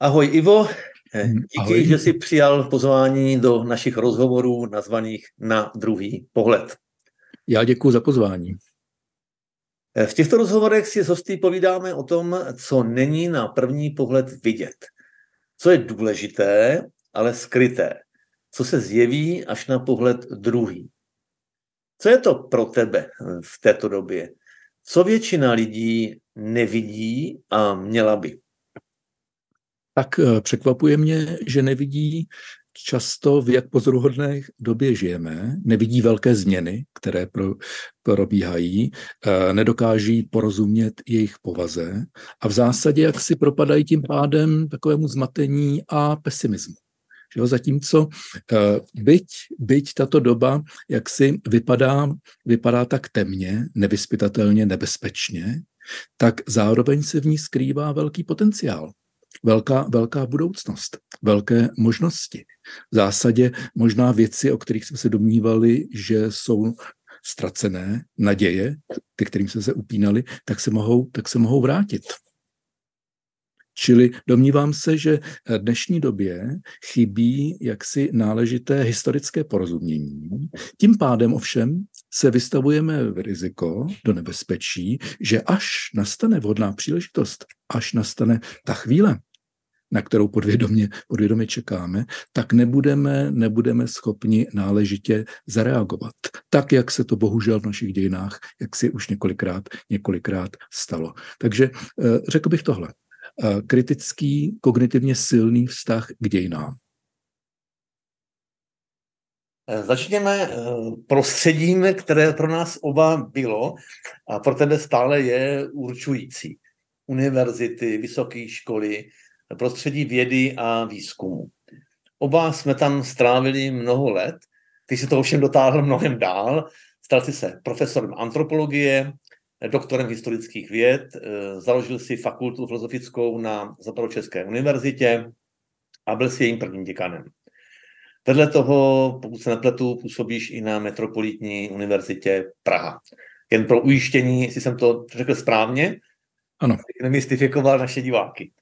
Ahoj Ivo, díky, ahoj. Že jsi přijal pozvání do našich rozhovorů nazvaných Na druhý pohled. Já děkuji za pozvání. V těchto rozhovorech si s hosty povídáme o tom, co není na první pohled vidět, co je důležité, ale skryté, co se zjeví až na pohled druhý. Co je to pro tebe v této době? Co většina lidí nevidí a měla by? Tak překvapuje mě, že nevidí často, v jak pozoruhodné době žijeme, nevidí velké změny, které probíhají, nedokáží porozumět jejich povaze a v zásadě jak si propadají tím pádem takovému zmatení a pesimismu. Jo, zatímco byť tato doba jaksi vypadá tak temně, nevyzpytatelně, nebezpečně, tak zároveň se v ní skrývá velký potenciál. Velká budoucnost, velké možnosti. V zásadě možná věci, o kterých jsme se domnívali, že jsou ztracené, naděje, ty, kterým jsme se upínali, tak se mohou vrátit. Čili domnívám se, že v dnešní době chybí jaksi náležité historické porozumění. Tím pádem ovšem se vystavujeme v riziko do nebezpečí, že až nastane vhodná příležitost, až nastane ta chvíle, na kterou podvědomě čekáme, tak nebudeme schopni náležitě zareagovat. Tak, jak se to bohužel v našich dějinách, jak si už několikrát stalo. Takže řekl bych tohle. Kritický, kognitivně silný vztah k dějinám. Začněme prostředím, které pro nás oba bylo a pro tebe stále je určující. Univerzity, vysoké školy, prostředí vědy a výzkumu. Oba jsme tam strávili mnoho let, ty si to ovšem dotáhl mnohem dál, stal jsi se profesorem antropologie, doktorem historických věd, založil si fakultu filozofickou na Západočeské univerzitě a byl si jejím prvním děkanem. Vedle toho, pokud se nepletu, působíš i na Metropolitní univerzitě Praha. Jen pro ujištění, jestli jsem to řekl správně, ano. Nemystifikoval naše diváky.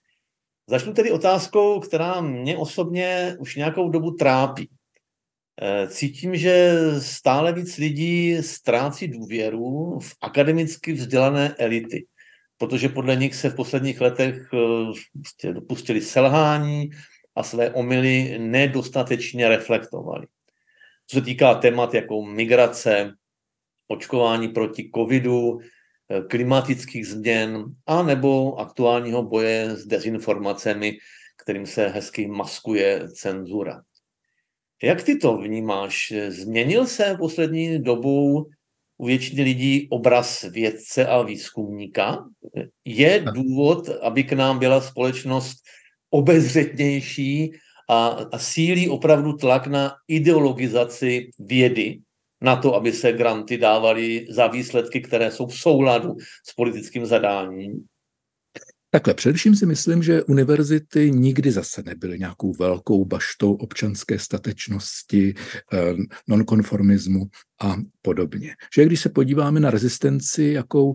Začnu tedy otázkou, která mě osobně už nějakou dobu trápí. Cítím, že stále víc lidí ztrácí důvěru v akademicky vzdělané elity, protože podle nich se v posledních letech dopustili selhání a své omyly nedostatečně reflektovali. Co se týká témat jako migrace, očkování proti covidu, klimatických změn a nebo aktuálního boje s dezinformacemi, kterým se hezky maskuje cenzura. Jak ty to vnímáš? Změnil se poslední dobou u většiny lidí obraz vědce a výzkumníka? Je důvod, aby k nám byla společnost obezřetnější a sílí opravdu tlak na ideologizaci vědy, na to, aby se granty dávaly za výsledky, které jsou v souladu s politickým zadáním? Takhle, především si myslím, že univerzity nikdy zase nebyly nějakou velkou baštou občanské statečnosti, nonkonformismu a podobně. Že když se podíváme na rezistenci, jakou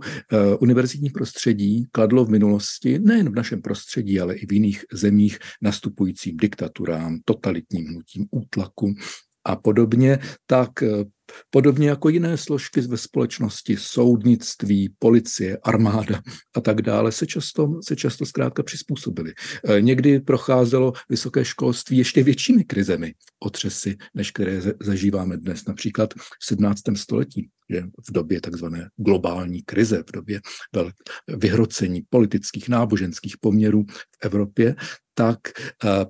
univerzitní prostředí kladlo v minulosti, nejen v našem prostředí, ale i v jiných zemích, nastupujícím diktaturám, totalitním hnutím, útlaku a podobně, tak podobně jako jiné složky ve společnosti, soudnictví, policie, armáda a tak dále, se často zkrátka přizpůsobily. Někdy procházelo vysoké školství ještě většími krizemi, otřesy, než které zažíváme dnes, například v 17. století, že v době takzvané globální krize, v době vyhrocení politických, náboženských poměrů v Evropě, tak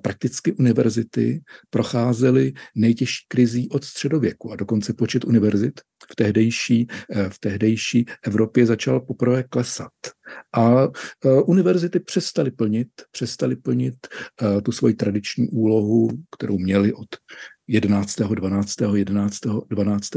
prakticky univerzity procházely nejtěžší krizí od středověku a dokonce počet univerzit v tehdejší Evropě začal poprvé klesat. A univerzity přestaly plnit tu svoji tradiční úlohu, kterou měly od 11.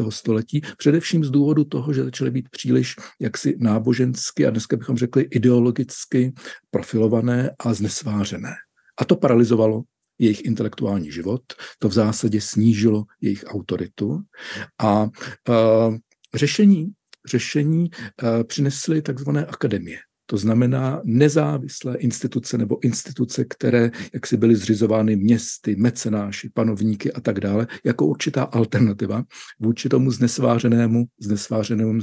století, především z důvodu toho, že začaly být příliš jaksi nábožensky a dneska bychom řekli ideologicky profilované a znesvářené. A to paralyzovalo jejich intelektuální život, to v zásadě snížilo jejich autoritu a řešení přinesly takzvané akademie, To znamená nezávislé instituce nebo instituce, které jaksi byly zřizovány městy, mecenáši, panovníky a tak dále, jako určitá alternativa vůči tomu znesvářenému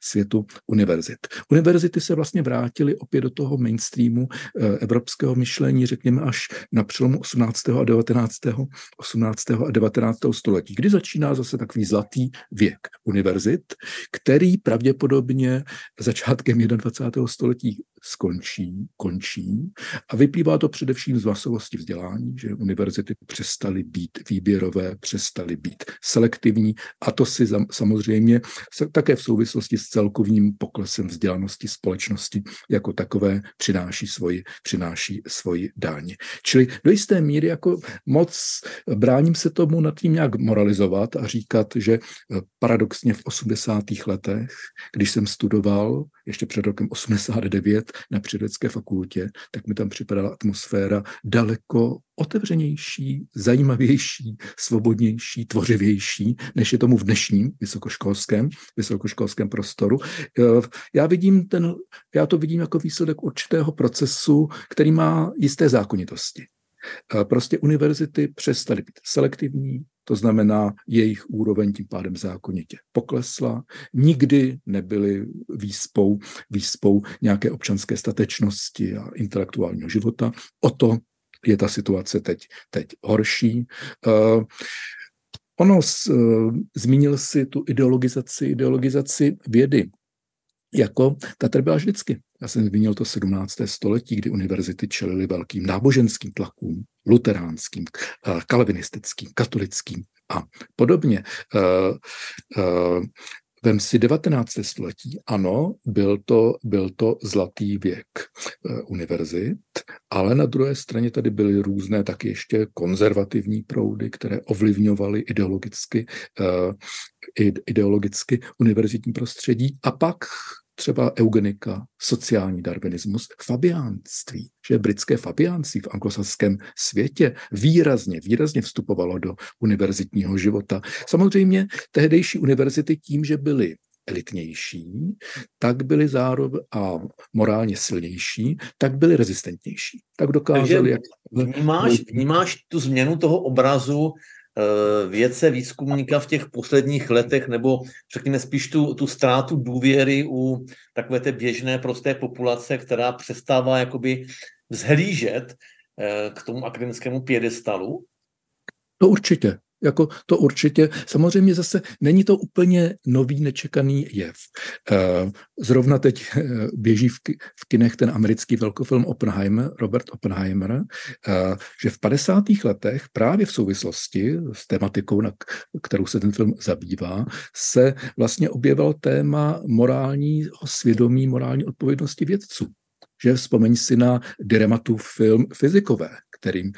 světu univerzit. Univerzity se vlastně vrátily opět do toho mainstreamu evropského myšlení, řekněme až na přelomu 18. a 19. století, kdy začíná zase takový zlatý věk univerzit, který pravděpodobně začátkem 21. století končí a vyplývá to především z masovosti vzdělání, že univerzity přestaly být výběrové, přestaly být selektivní a to si samozřejmě také v souvislosti s celkovým poklesem vzdělanosti společnosti jako takové přináší svoji dáň. Čili do jisté míry jako moc bráním se tomu nad tím nějak moralizovat a říkat, že paradoxně v 80. letech, když jsem studoval ještě před rokem 89 na Přírodovědecké fakultě, tak mi tam připadala atmosféra daleko otevřenější, zajímavější, svobodnější, tvořivější, než je tomu v dnešním vysokoškolském prostoru. Já to vidím jako výsledek určitého procesu, který má jisté zákonitosti. Prostě univerzity přestaly být selektivní, to znamená, jejich úroveň tím pádem zákonitě poklesla. Nikdy nebyly výspou nějaké občanské statečnosti a intelektuálního života. O to je ta situace teď horší. Zmínil si tu ideologizaci vědy. Jako ta tady byla vždycky. Já jsem zmínil to 17. století, kdy univerzity čelily velkým náboženským tlakům, luteránským, kalvinistickým, katolickým a podobně. Vem si 19. století, ano, byl to zlatý věk univerzit, ale na druhé straně tady byly různé taky ještě konzervativní proudy, které ovlivňovaly ideologicky univerzitní prostředí a pak třeba eugenika, sociální darwinismus, fabiánství, že britské fabiánství v anglosaském světě výrazně vstupovalo do univerzitního života. Samozřejmě tehdejší univerzity tím, že byly elitnější, tak byly zároveň a morálně silnější, tak byly rezistentnější. Tak dokázali... Vnímáš tu změnu toho obrazu vědce, výzkumníka v těch posledních letech, nebo řekněme spíš tu ztrátu důvěry u takové té běžné prosté populace, která přestává jakoby vzhlížet k tomu akademickému piedestalu? To určitě. Samozřejmě zase není to úplně nový, nečekaný jev. Zrovna teď běží v kinech ten americký velkofilm Oppenheimer, Robert Oppenheimer, že v 50. letech právě v souvislosti s tematikou, na kterou se ten film zabývá, se vlastně objevilo téma morálního svědomí, morální odpovědnosti vědců. Že vzpomeň si na Dirematův film Fyzikové, kterým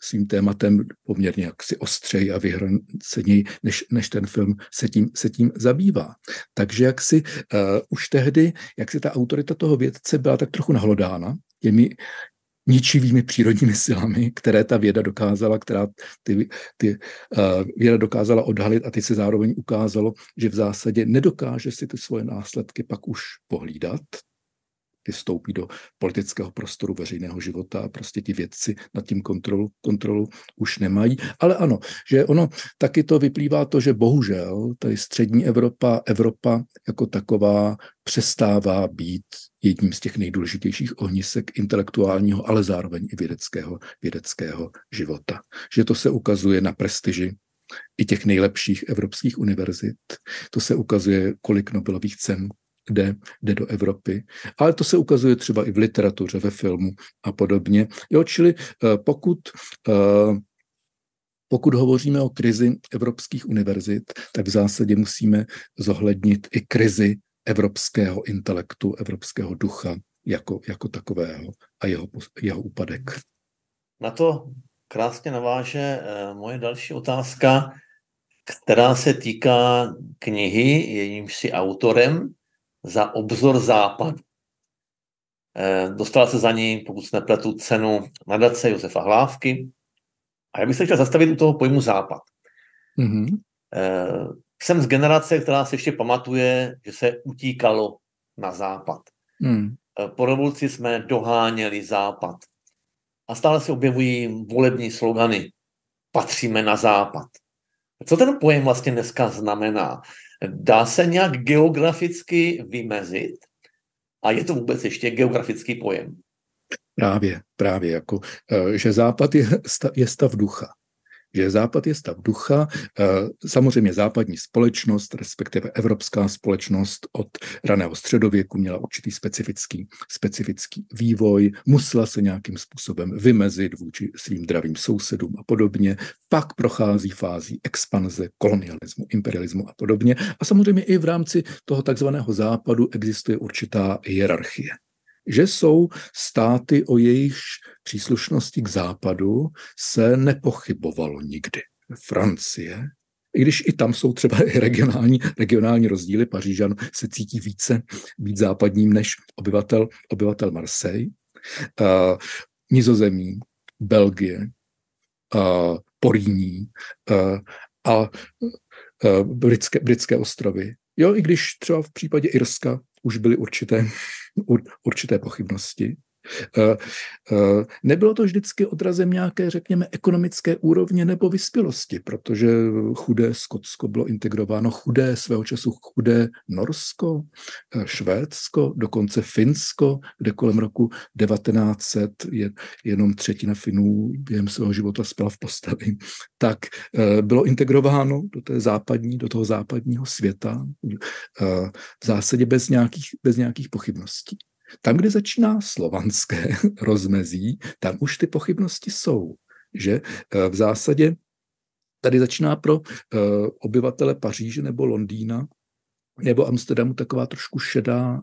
svým tématem poměrně jaksi ostřeji a vyhranceněji, než ten film se tím zabývá. Takže jaksi už tehdy, jaksi ta autorita toho vědce byla tak trochu nahlodána těmi ničivými přírodními silami, které ta věda dokázala, věda dokázala odhalit a teď se zároveň ukázalo, že v zásadě nedokáže si ty svoje následky pak už pohlídat, vstoupí do politického prostoru veřejného života a prostě ti vědci nad tím kontrolu už nemají. Ale ano, že ono taky to vyplývá to, že bohužel tady střední Evropa jako taková přestává být jedním z těch nejdůležitějších ohnisek intelektuálního, ale zároveň i vědeckého života. Že to se ukazuje na prestiži i těch nejlepších evropských univerzit. To se ukazuje, kolik Nobelových cen jde do Evropy. Ale to se ukazuje třeba i v literatuře, ve filmu a podobně. Jo, čili pokud hovoříme o krizi evropských univerzit, tak v zásadě musíme zohlednit i krizi evropského intelektu, evropského ducha jako takového a jeho úpadek. Na to krásně naváže moje další otázka, která se týká knihy, jejímž si autorem, Za obzor západ. Dostala se za ní, pokud se nepletu, cenu nadace Josefa Hlávky. A já bych se chtěl zastavit u toho pojmu západ. Mm-hmm. Jsem z generace, která se ještě pamatuje, že se utíkalo na západ. Mm. Po revoluci jsme doháněli Západ. A stále se objevují volební slogany. Patříme na Západ. Co ten pojem vlastně dneska znamená? Dá se nějak geograficky vymezit? A je to vůbec ještě geografický pojem? Právě jako, že Západ je stav ducha. Že Západ je stav ducha, samozřejmě západní společnost, respektive evropská společnost od raného středověku měla určitý specifický vývoj, musela se nějakým způsobem vymezit vůči svým dravým sousedům a podobně, pak prochází fází expanze, kolonialismu, imperialismu a podobně a samozřejmě i v rámci toho takzvaného Západu existuje určitá hierarchie. Že jsou státy, o jejich příslušnosti k Západu se nepochybovalo nikdy. Francie, i když i tam jsou třeba regionální rozdíly, Pařížan se cítí více být západním než obyvatel Marseille, Nizozemí, Belgie, Porýní a britské ostrovy. Jo, i když třeba v případě Irska už byly určité pochybnosti. Nebylo to vždycky odrazem nějaké, řekněme, ekonomické úrovně nebo vyspělosti, protože chudé Skotsko bylo integrováno, svého času chudé Norsko, Švédsko, dokonce Finsko, kde kolem roku 1900 jenom třetina Finů během svého života spala v posteli, tak bylo integrováno do toho západního světa v zásadě bez nějakých pochybností. Tam, kde začíná slovanské rozmezí, tam už ty pochybnosti jsou, že v zásadě tady začíná pro obyvatele Paříže nebo Londýna nebo Amsterdamu taková trošku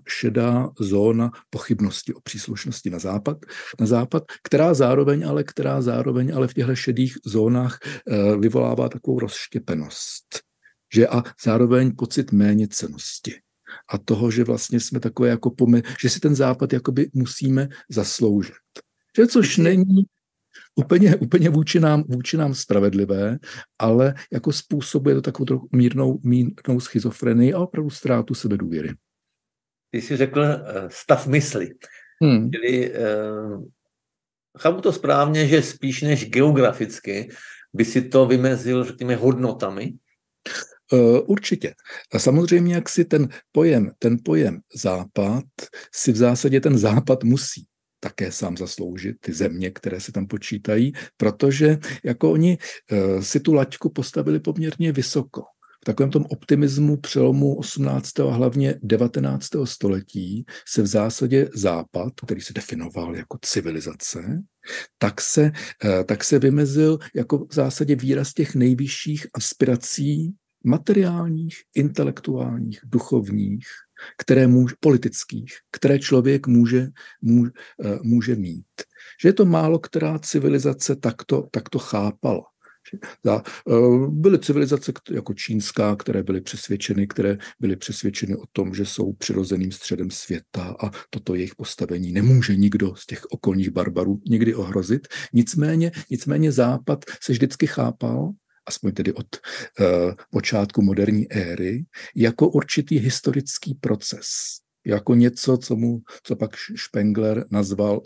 šedá zóna pochybnosti o příslušnosti na západ, která zároveň ale v těchto šedých zónách vyvolává takovou rozštěpenost, že a zároveň pocit méněcennosti. A toho, že vlastně jsme takové jako že si ten Západ jakoby musíme zasloužit. Že což není úplně vůči nám spravedlivé, ale jako způsobuje to takovou trochu mírnou schizofrenii a opravdu ztrátu sebedůvěry. Ty jsi řekl stav mysli. Tedy chápu to správně, že spíš než geograficky by si to vymezil, řekněme, hodnotami. Určitě. A samozřejmě, jak si ten pojem Západ, si v zásadě ten Západ musí také sám zasloužit, ty země, které se tam počítají, protože jako oni si tu laťku postavili poměrně vysoko. V takovém tom optimismu přelomu 18. a hlavně 19. století se v zásadě Západ, který se definoval jako civilizace, tak se vymezil jako v zásadě výraz těch nejvyšších aspirací materiálních, intelektuálních, duchovních, politických, které člověk může mít. Že je to málo která civilizace takto chápala. Byly civilizace jako čínská, které byly přesvědčeny o tom, že jsou přirozeným středem světa a toto jejich postavení nemůže nikdo z těch okolních barbarů nikdy ohrozit. Nicméně Západ se vždycky chápal, aspoň tedy od počátku moderní éry, jako určitý historický proces. Jako něco, co pak Spengler nazval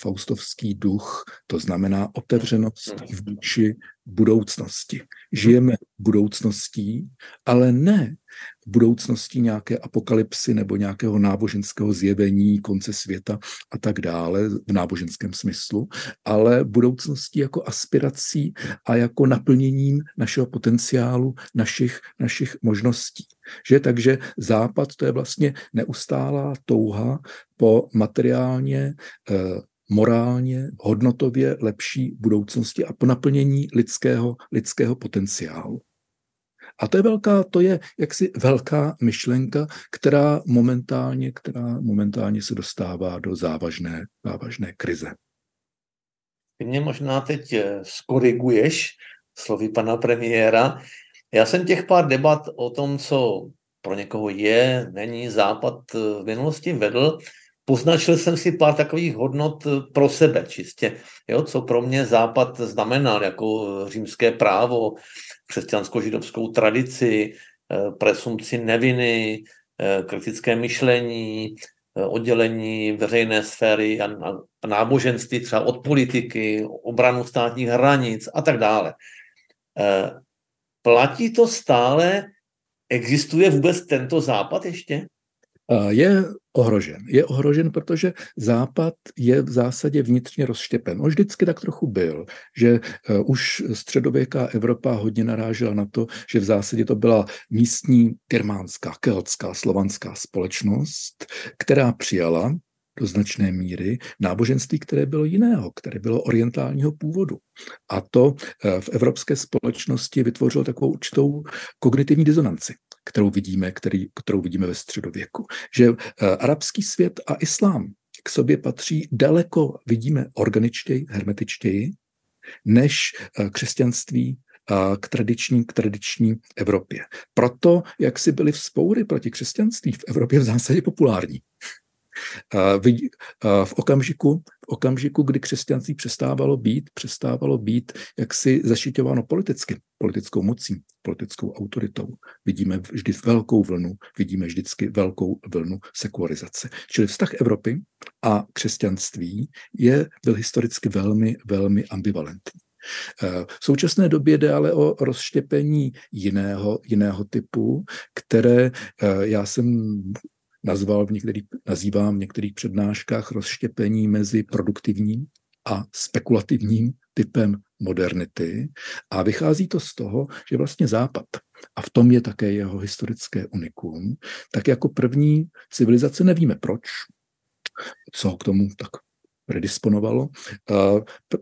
faustovský duch, to znamená otevřenost vůči budoucnosti. Žijeme budoucností, ale ne budoucností nějaké apokalypsy nebo nějakého náboženského zjevení, konce světa a tak dále v náboženském smyslu, ale budoucností jako aspirací a jako naplněním našeho potenciálu, našich možností. Že? Takže Západ to je vlastně neustálá touha po materiálně morálně, hodnotově lepší budoucnosti a po naplnění lidského potenciálu. A to je jaksi velká myšlenka, která momentálně se dostává do závažné krize. Ty mě možná teď skoriguješ slovy pana premiéra. Já jsem těch pár debat o tom, co pro někoho je, není Západ v minulosti vedl. Poznačil jsem si pár takových hodnot pro sebe čistě, jo, co pro mě Západ znamenal, jako římské právo, křesťansko-židovskou tradici, presumpci neviny, kritické myšlení, oddělení veřejné sféry a náboženství třeba od politiky, obranu státních hranic a tak dále. Platí to stále? Existuje vůbec tento Západ ještě? Je ohrožen, protože Západ je v zásadě vnitřně rozštěpen. On vždycky tak trochu byl, že už středověká Evropa hodně narážela na to, že v zásadě to byla místní germánská, keltská, slovanská společnost, která přijala do značné míry náboženství, které bylo jiného, které bylo orientálního původu. A to v evropské společnosti vytvořilo takovou určitou kognitivní disonanci, kterou vidíme ve středověku. Že arabský svět a islám k sobě patří daleko, vidíme, organičtěji, hermetičtěji, než křesťanství k tradiční Evropě. Proto, jak si byly vzpoury proti křesťanství v Evropě v zásadě populární. V okamžiku, kdy křesťanství přestávalo být jaksi zaštiťováno politicky, politickou mocí, politickou autoritou, vidíme vždycky velkou vlnu sekularizace. Čili vztah Evropy a křesťanství byl historicky velmi, velmi ambivalentní. V současné době jde ale o rozštěpení jiného typu, které já jsem nazývám v některých přednáškách rozštěpení mezi produktivním a spekulativním typem modernity, a vychází to z toho, že vlastně Západ, a v tom je také jeho historické unikum, tak jako první civilizace, nevíme proč, co k tomu tak predisponovalo,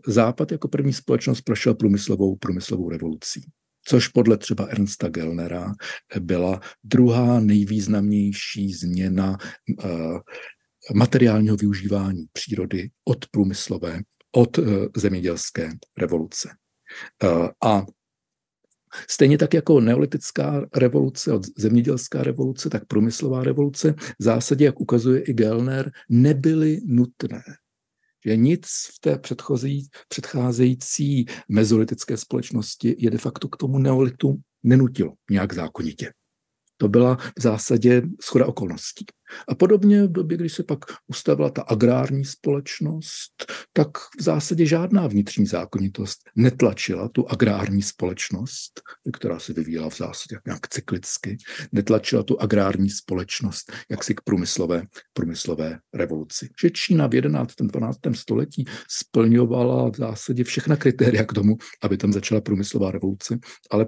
Západ jako první společnost prošel průmyslovou revolucí, což podle třeba Ernsta Gellnera byla druhá nejvýznamnější změna materiálního využívání přírody od průmyslové, od zemědělské revoluce. A stejně tak jako neolitická revoluce, zemědělská revoluce, tak průmyslová revoluce v zásadě, jak ukazuje i Gellner, nebyly nutné. Že nic v té předcházející mezolitické společnosti je de facto k tomu neolitu nenutilo nějak zákonitě. To byla v zásadě shoda okolností. A podobně v době, když se pak ustavila ta agrární společnost, tak v zásadě žádná vnitřní zákonitost netlačila tu agrární společnost, která se vyvíjela v zásadě nějak cyklicky, netlačila tu agrární společnost jaksi k průmyslové revoluci. Že Čína v 11. 12. století splňovala v zásadě všechna kritéria k tomu, aby tam začala průmyslová revoluce, ale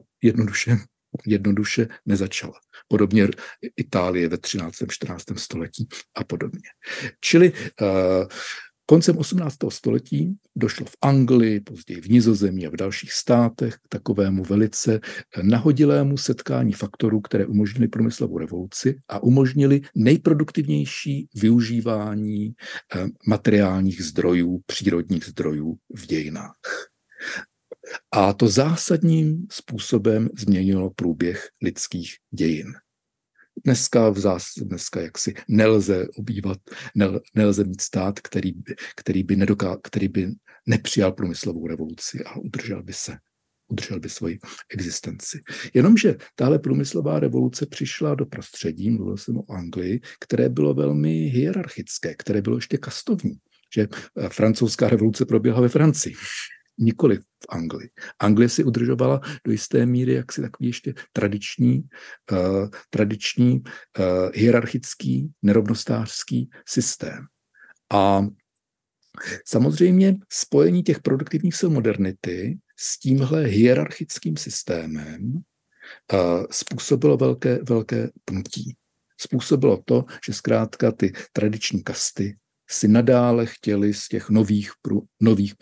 jednoduše nezačala. Podobně Itálie ve 13. 14. století a podobně. Čili koncem 18. století došlo v Anglii, později v Nizozemí a v dalších státech k takovému velice nahodilému setkání faktorů, které umožnily průmyslovou revoluci a umožnily nejproduktivnější využívání materiálních zdrojů, přírodních zdrojů v dějinách. A to zásadním způsobem změnilo průběh lidských dějin. Dneska jaksi nelze mít stát, který by nepřijal průmyslovou revoluci a udržel by svoji existenci. Jenomže tahle průmyslová revoluce přišla do prostředí, mluvil jsem o Anglii, které bylo velmi hierarchické, které bylo ještě kastovní, že francouzská revoluce proběhla ve Francii, nikoli v Anglii. Anglie si udržovala do jisté míry jaksi takový ještě tradiční hierarchický, nerovnostářský systém. A samozřejmě spojení těch produktivních sil modernity s tímhle hierarchickým systémem způsobilo velké pnutí. Způsobilo to, že zkrátka ty tradiční kasty si nadále chtěli z těch nových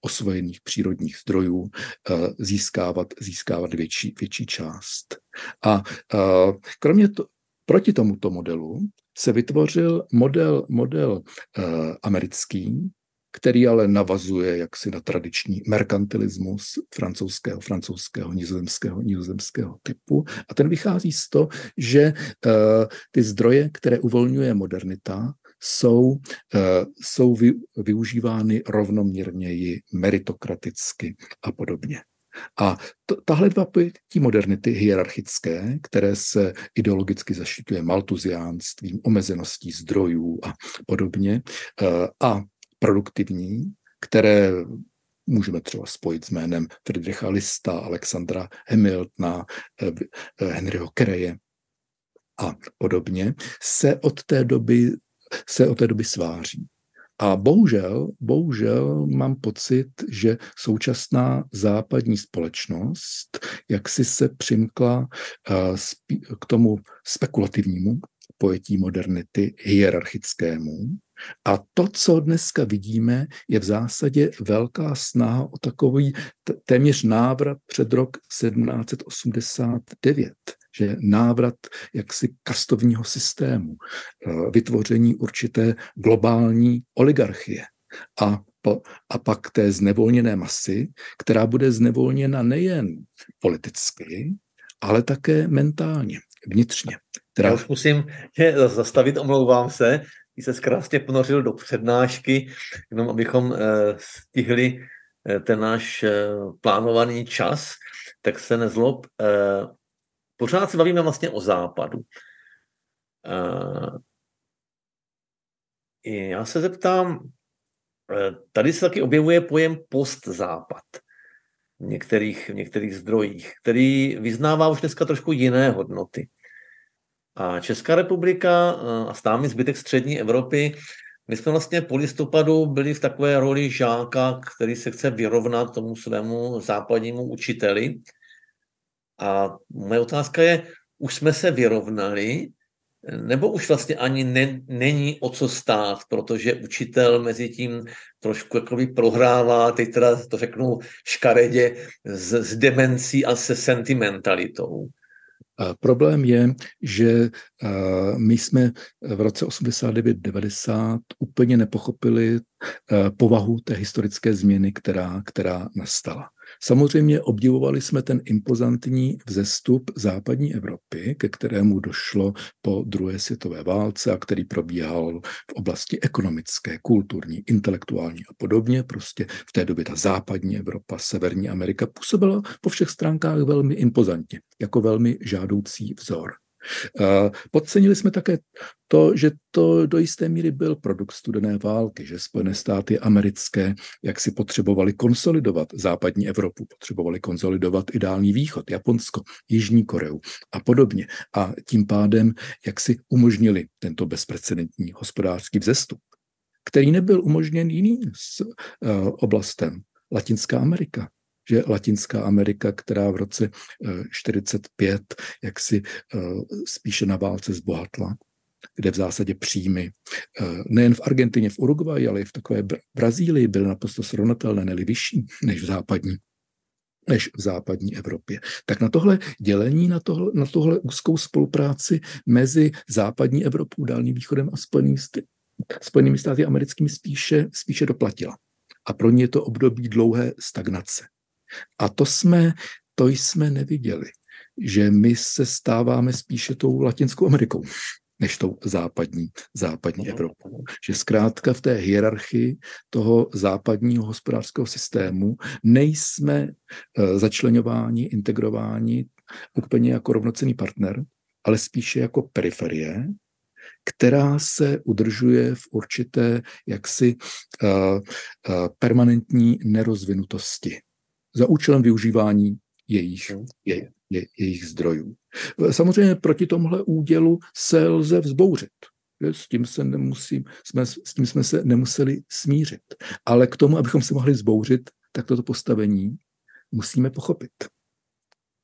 osvojených přírodních zdrojů získávat větší část. A kromě toho, proti tomuto modelu se vytvořil model americký, který ale navazuje jaksi na tradiční merkantilismus francouzského, nizozemského typu. A ten vychází z toho, že ty zdroje, které uvolňuje modernita, jsou využívány rovnoměrněji, meritokraticky a podobně. A tahle dva pojetí modernity hierarchické, které se ideologicky zaštiťuje maltuziánstvím, omezeností zdrojů a podobně, a produktivní, které můžeme třeba spojit s jménem Friedricha Lista, Alexandra Hamiltona, Henryho Careje a podobně, se od té doby sváří. A bohužel mám pocit, že současná západní společnost jaksi se přimkla k tomu spekulativnímu pojetí modernity hierarchickému. A to, co dneska vidíme, je v zásadě velká snaha o takový téměř návrat před rok 1789, že návrat jaksi kastovního systému, vytvoření určité globální oligarchie a pak té znevolněné masy, která bude znevolněna nejen politicky, ale také mentálně, vnitřně. Já už musím tě zastavit, omlouvám se, ty se krásně ponořil do přednášky, jenom abychom stihli ten náš plánovaný čas, tak se nezlob. Pořád se bavíme vlastně o západu. Já se zeptám, tady se taky objevuje pojem postzápad v některých zdrojích, který vyznává už dneska trošku jiné hodnoty. A Česká republika a s námi zbytek střední Evropy, my jsme vlastně po listopadu byli v takové roli žáka, který se chce vyrovnat tomu svému západnímu učiteli. A moje otázka je, už jsme se vyrovnali, nebo už vlastně ani není o co stát, protože učitel mezi tím trošku jakoby prohrává, teď teda to řeknu škaredě, s demencí a se sentimentalitou. Problém je, že my jsme v roce 89-90 úplně nepochopili povahu té historické změny, která nastala. Samozřejmě obdivovali jsme ten impozantní vzestup západní Evropy, ke kterému došlo po druhé světové válce a který probíhal v oblasti ekonomické, kulturní, intelektuální a podobně. Prostě v té době ta západní Evropa, Severní Amerika působila po všech stránkách velmi impozantně, jako velmi žádoucí vzor. Podcenili jsme také to, že to do jisté míry byl produkt studené války, že Spojené státy americké jaksi potřebovali konsolidovat západní Evropu, potřebovali konsolidovat i Dálný východ, Japonsko, Jižní Koreu a podobně. A tím pádem jaksi umožnili tento bezprecedentní hospodářský vzestup, který nebyl umožněn jiným oblastem. Latinská Amerika. Že Latinská Amerika, která v roce 45 jaksi spíše na válce zbohatla, kde v zásadě příjmy nejen v Argentině, v Uruguayi, ale i v takové Brazílii byly naprosto srovnatelné, ne-li vyšší než v západní Evropě. Tak na tohle dělení, na tohle úzkou spolupráci mezi západní Evropou, Dálným východem a Spojenými státy americkými spíše doplatila. A pro ně je to období dlouhé stagnace. A to jsme neviděli, že my se stáváme spíše tou Latinskou Amerikou, než tou západní Evropou. Že zkrátka v té hierarchii toho západního hospodářského systému nejsme začleňováni, integrováni úplně jako rovnocenný partner, ale spíše jako periferie, která se udržuje v určité jaksi permanentní nerozvinutosti za účelem využívání jejich zdrojů. Samozřejmě proti tomhle údělu se lze vzbouřit. S tím jsme se nemuseli smířit. Ale k tomu, abychom se mohli vzbouřit, tak toto postavení musíme pochopit.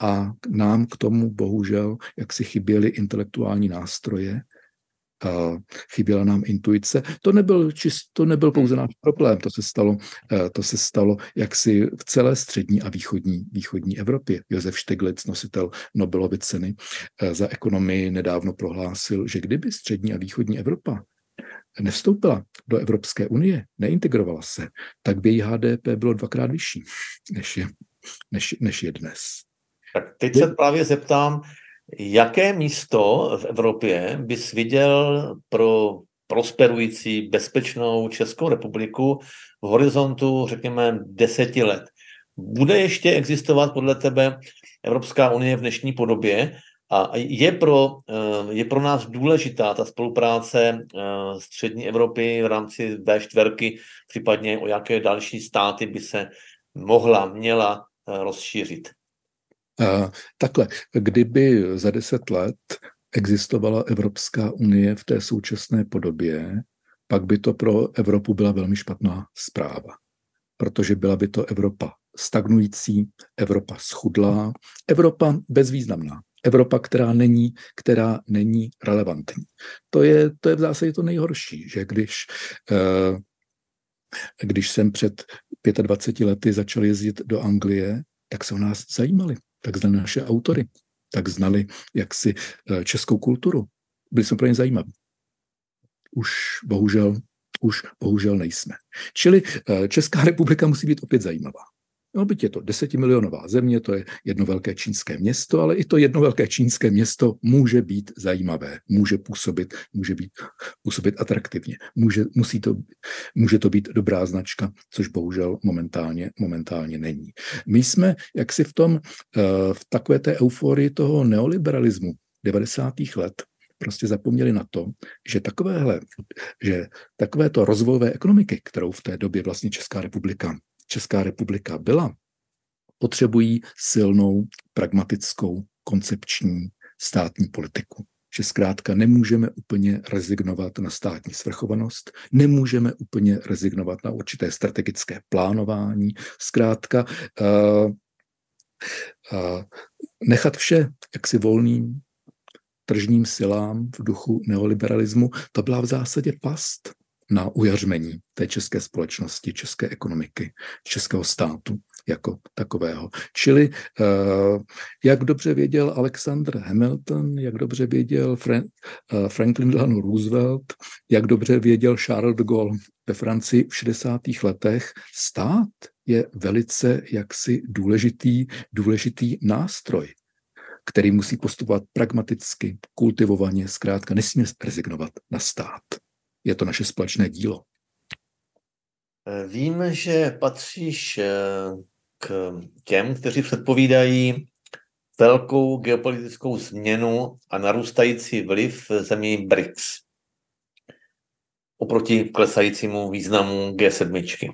A nám k tomu bohužel, jak si chyběly intelektuální nástroje, chyběla nám intuice. To nebyl pouze náš problém, to se stalo jaksi v celé střední a východní Evropě. Josef Stiglitz, nositel Nobelovy ceny za ekonomii, nedávno prohlásil, že kdyby střední a východní Evropa nevstoupila do Evropské unie, neintegrovala se, tak by její HDP bylo dvakrát vyšší, než je dnes. Tak teď se právě zeptám, jaké místo v Evropě bys viděl pro prosperující, bezpečnou Českou republiku v horizontu, řekněme, 10 let? Bude ještě existovat podle tebe Evropská unie v dnešní podobě a je pro nás důležitá ta spolupráce střední Evropy v rámci V4, případně o jaké další státy by se měla rozšířit? Takhle, kdyby za 10 let existovala Evropská unie v té současné podobě, pak by to pro Evropu byla velmi špatná zpráva, protože byla by to Evropa stagnující, Evropa schudlá, Evropa bezvýznamná, Evropa, která není relevantní. To je v zásadě to nejhorší, že když jsem před 25 lety začal jezdit do Anglie, tak se o nás zajímali, tak znali naše autory, tak znali jaksi českou kulturu. Byli jsme pro ně zajímaví. Už bohužel nejsme. Čili Česká republika musí být opět zajímavá. No, byť je to 10milionová země, to je jedno velké čínské město, ale i to jedno velké čínské město může být zajímavé, může působit atraktivně, může to být dobrá značka, což bohužel momentálně není. My jsme jaksi v takové té euforii toho neoliberalismu 90. let prostě zapomněli na to, že takovéto rozvojové ekonomiky, kterou v té době vlastně Česká republika byla, potřebují silnou, pragmatickou, koncepční státní politiku. Že zkrátka nemůžeme úplně rezignovat na státní svrchovanost, nemůžeme úplně rezignovat na určité strategické plánování, zkrátka nechat vše jaksi volným tržním silám v duchu neoliberalismu, to byla v zásadě past na ujařmení té české společnosti, české ekonomiky, českého státu jako takového. Čili, jak dobře věděl Alexander Hamilton, jak dobře věděl Franklin Delano Roosevelt, jak dobře věděl Charles de Gaulle ve Francii v 60. letech, stát je velice jaksi důležitý nástroj, který musí postupovat pragmaticky, kultivovaně, zkrátka nesmíme rezignovat na stát. Je to naše společné dílo. Vím, že patříš k těm, kteří předpovídají velkou geopolitickou změnu a narůstající vliv zemí BRICS oproti klesajícímu významu G7.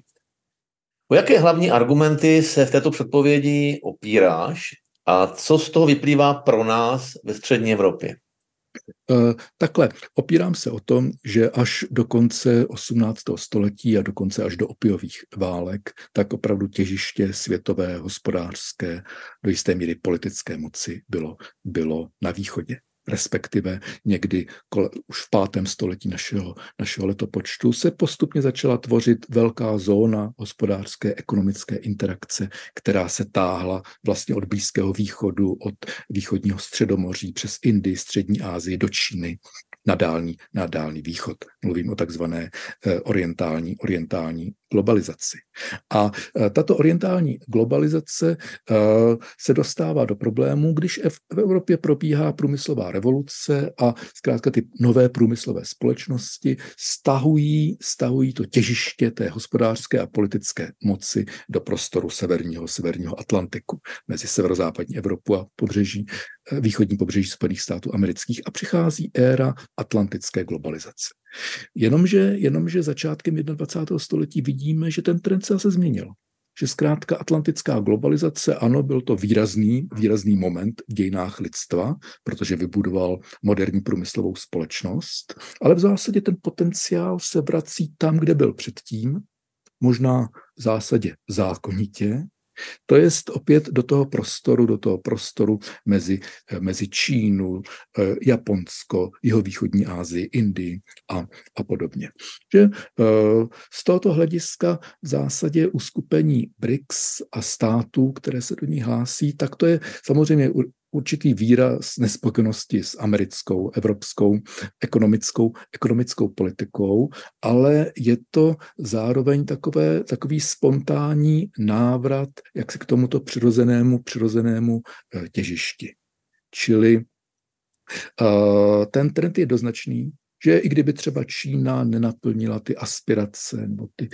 O jaké hlavní argumenty se v této předpovědi opíráš a co z toho vyplývá pro nás ve střední Evropě? Takhle, opírám se o tom, že až do konce 18. století a dokonce až do opiových válek, tak opravdu těžiště světové, hospodářské, do jisté míry politické moci bylo na východě. Respektive někdy už v 5. století našeho letopočtu se postupně začala tvořit velká zóna hospodářské, ekonomické interakce, která se táhla vlastně od Blízkého východu, od východního Středomoří přes Indii, Střední Asii do Číny na dálný východ. Mluvím o takzvané orientální globalizaci. A tato orientální globalizace se dostává do problémů, když v Evropě probíhá průmyslová revoluce a zkrátka ty nové průmyslové společnosti stahují to těžiště té hospodářské a politické moci do prostoru severního Atlantiku, mezi severozápadní Evropu a východní pobřeží Spojených států amerických a přichází éra atlantické globalizace. Jenomže začátkem 21. století vidíme, že ten trend se změnil. Že zkrátka atlantická globalizace, ano, byl to výrazný moment v dějinách lidstva, protože vybudoval moderní průmyslovou společnost, ale v zásadě ten potenciál se vrací tam, kde byl předtím, možná v zásadě zákonitě, to jest opět do toho prostoru mezi Čínu, Japonsko, jihovýchodní Asii, Indii a podobně. Že z tohoto hlediska v zásadě uskupení BRICS a států, které se do ní hlásí, tak to je samozřejmě určitý výraz nespokojenosti s americkou, evropskou ekonomickou politikou, ale je to zároveň takový spontánní návrat jak se k tomuto přirozenému těžišti. Čili ten trend je jednoznačný, že i kdyby třeba Čína nenaplnila ty aspirace, nebo ty,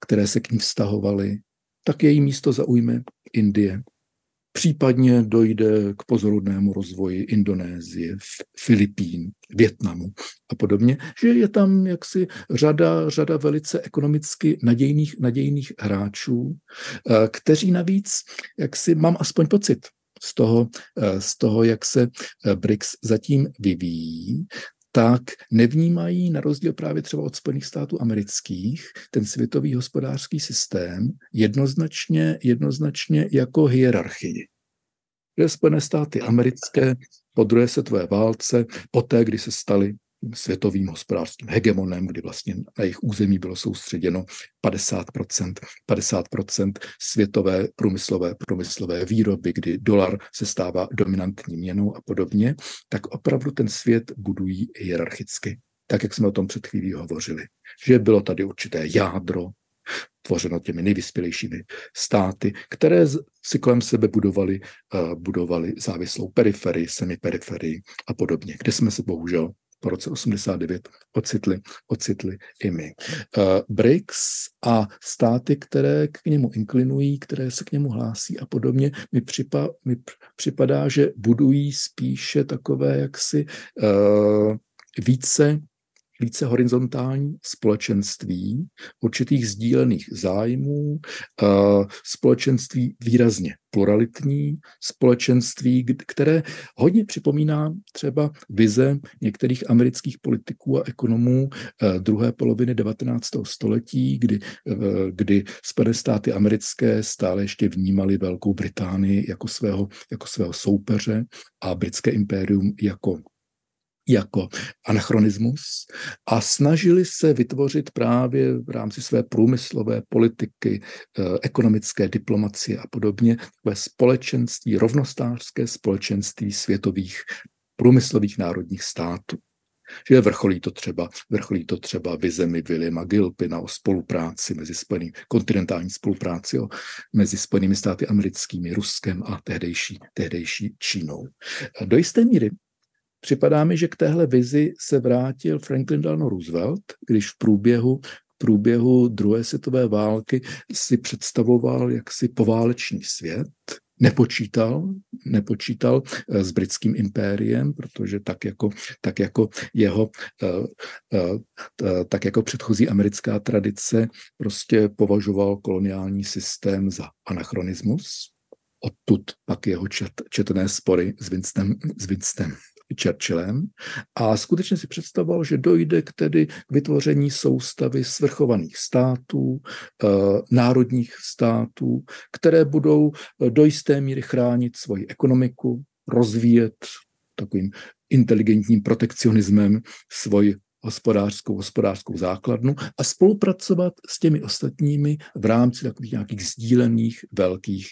které se k ní vztahovaly, tak její místo zaujme Indie. Případně dojde k pozoruhodnému rozvoji Indonésie, Filipín, Vietnamu a podobně, že je tam jaksi řada velice ekonomicky nadějných hráčů, kteří navíc, jaksi mám aspoň pocit z toho, jak se BRICS zatím vyvíjí, tak nevnímají, na rozdíl právě třeba od Spojených států amerických, ten světový hospodářský systém jednoznačně jako hierarchii. Že Spojené státy americké po druhé světové válce, poté, kdy se staly světovým hospodářským hegemonem, kdy vlastně na jejich území bylo soustředěno 50% světové průmyslové výroby, kdy dolar se stává dominantní měnou a podobně, tak opravdu ten svět budují hierarchicky, tak jak jsme o tom před chvílí hovořili. Že bylo tady určité jádro, tvořeno těmi nejvyspělejšími státy, které si kolem sebe budovaly závislou periferii, semiperiferii a podobně, kde jsme se bohužel po roce 89 ocitli i my. BRICS a státy, které k němu inklinují, které se k němu hlásí a podobně, mi připadá, že budují spíše takové jaksi více horizontální společenství určitých sdílených zájmů, společenství výrazně pluralitní, společenství, které hodně připomíná třeba vize některých amerických politiků a ekonomů druhé poloviny 19. století, kdy Spojené státy americké stále ještě vnímaly Velkou Británii jako svého soupeře a britské impérium jako anachronismus a snažili se vytvořit právě v rámci své průmyslové politiky, ekonomické diplomacie a podobně takové společenství, rovnostářské společenství světových průmyslových národních států. Že vrcholí to třeba vizemi Williama Gilpina o spolupráci mezi Spojenými státy americkými, Ruskem a tehdejší Čínou. Do jisté míry připadá mi, že k téhle vizi se vrátil Franklin Delano Roosevelt, když v průběhu druhé světové války si představoval jaksi poválečný svět. Nepočítal s britským impériem, protože tak jako předchozí americká tradice prostě považoval koloniální systém za anachronismus. Odtud pak jeho četné spory s Winstonem Churchillem a skutečně si představoval, že dojde k vytvoření soustavy svrchovaných států, národních států, které budou do jisté míry chránit svoji ekonomiku, rozvíjet takovým inteligentním protekcionismem svoji hospodářskou základnu a spolupracovat s těmi ostatními v rámci takových nějakých sdílených velkých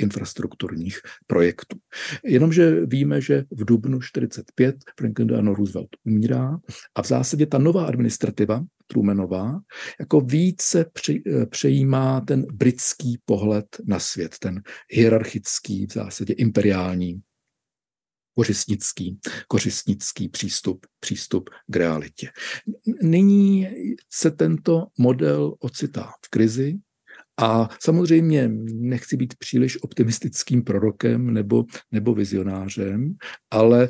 infrastrukturních projektů. Jenomže víme, že v dubnu 1945 Franklin Delano Roosevelt umírá a v zásadě ta nová administrativa, Trumanová, jako více přejímá ten britský pohled na svět, ten hierarchický, v zásadě imperiální, kořistnický přístup k realitě. Nyní se tento model ocitá v krizi a samozřejmě nechci být příliš optimistickým prorokem nebo vizionářem, ale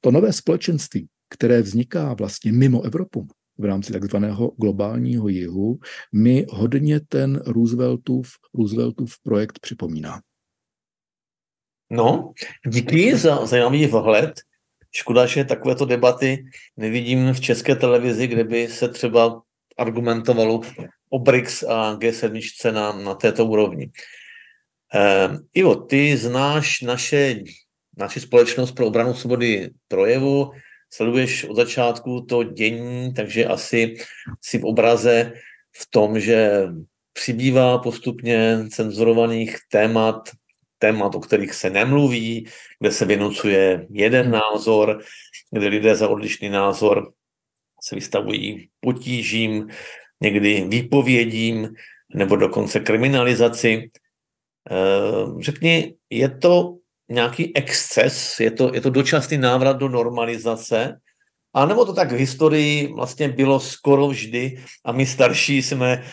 to nové společenství, které vzniká vlastně mimo Evropu v rámci takzvaného globálního jihu, mi hodně ten Rooseveltův projekt připomíná. No, díky za zajímavý vhled. Škoda, že takovéto debaty nevidím v české televizi, kde by se třeba argumentovalo o BRICS a G7 na této úrovni. Ivo, ty znáš naši společnost pro obranu svobody projevu, sleduješ od začátku to dění, takže asi jsi v obraze v tom, že přibývá postupně cenzurovaných témat, o kterých se nemluví, kde se vynucuje jeden názor, kde lidé za odlišný názor se vystavují potížím, někdy výpovědím nebo dokonce kriminalizaci. Řekni, je to nějaký exces, je to dočasný návrat do normalizace, a nebo to tak v historii vlastně bylo skoro vždy a my starší jsme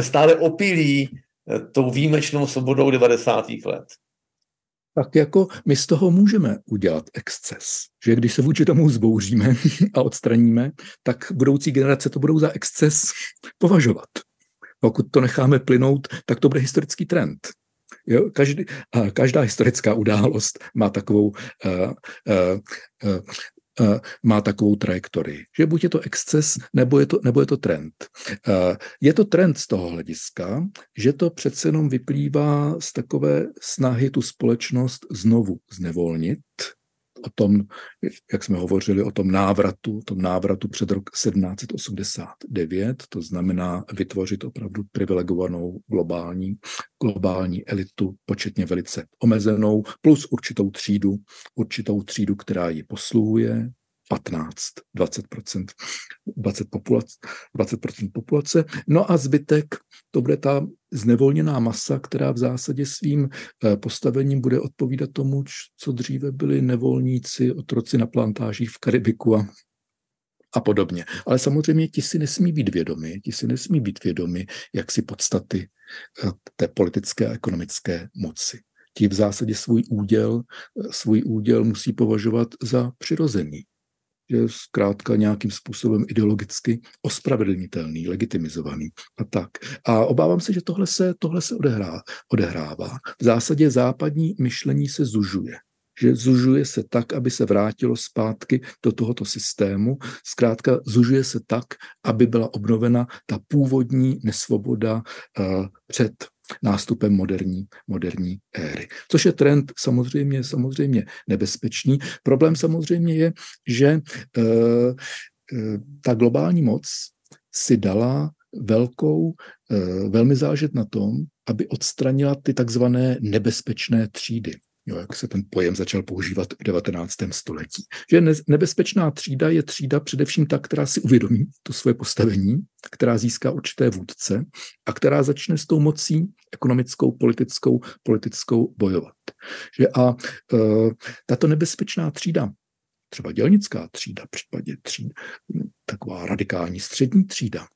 stále opilí tou výjimečnou svobodou 90. let. Tak jako my z toho můžeme udělat exces, že když se vůči tomu zbouříme a odstraníme, tak budoucí generace to budou za exces považovat. Pokud to necháme plynout, tak to bude historický trend. Jo, každá historická událost má takovou trajektorii, že buď je to exces, nebo je to trend. Je to trend z toho hlediska, že to přece jenom vyplývá z takové snahy tu společnost znovu znevolnit, o tom, jak jsme hovořili, o tom návratu před rok 1789, to znamená vytvořit opravdu privilegovanou globální elitu, početně velice omezenou, plus určitou třídu, která ji posluhuje, 20% populace, no a zbytek to bude ta znevolněná masa, která v zásadě svým postavením bude odpovídat tomu, co dříve byli nevolníci, otroci na plantážích v Karibiku a podobně. Ale samozřejmě ti si nesmí být vědomi jaksi podstaty té politické a ekonomické moci. Ti v zásadě svůj úděl musí považovat za přirozený, že zkrátka nějakým způsobem ideologicky ospravedlnitelný, legitimizovaný a tak. A obávám se, že tohle se odehrává. V zásadě západní myšlení se zužuje. Že zužuje se tak, aby se vrátilo zpátky do tohoto systému. Zkrátka zužuje se tak, aby byla obnovena ta původní nesvoboda před nástupem moderní éry. Což je trend samozřejmě nebezpečný. Problém samozřejmě je, že ta globální moc si dala velmi záležet na tom, aby odstranila ty takzvané nebezpečné třídy. Jo, jak se ten pojem začal používat v 19. století. Že nebezpečná třída je třída především ta, která si uvědomí to svoje postavení, která získá určité vůdce a která začne s tou mocí ekonomickou, politickou bojovat. Že a tato nebezpečná třída, třeba dělnická třída, případně taková radikální střední třída,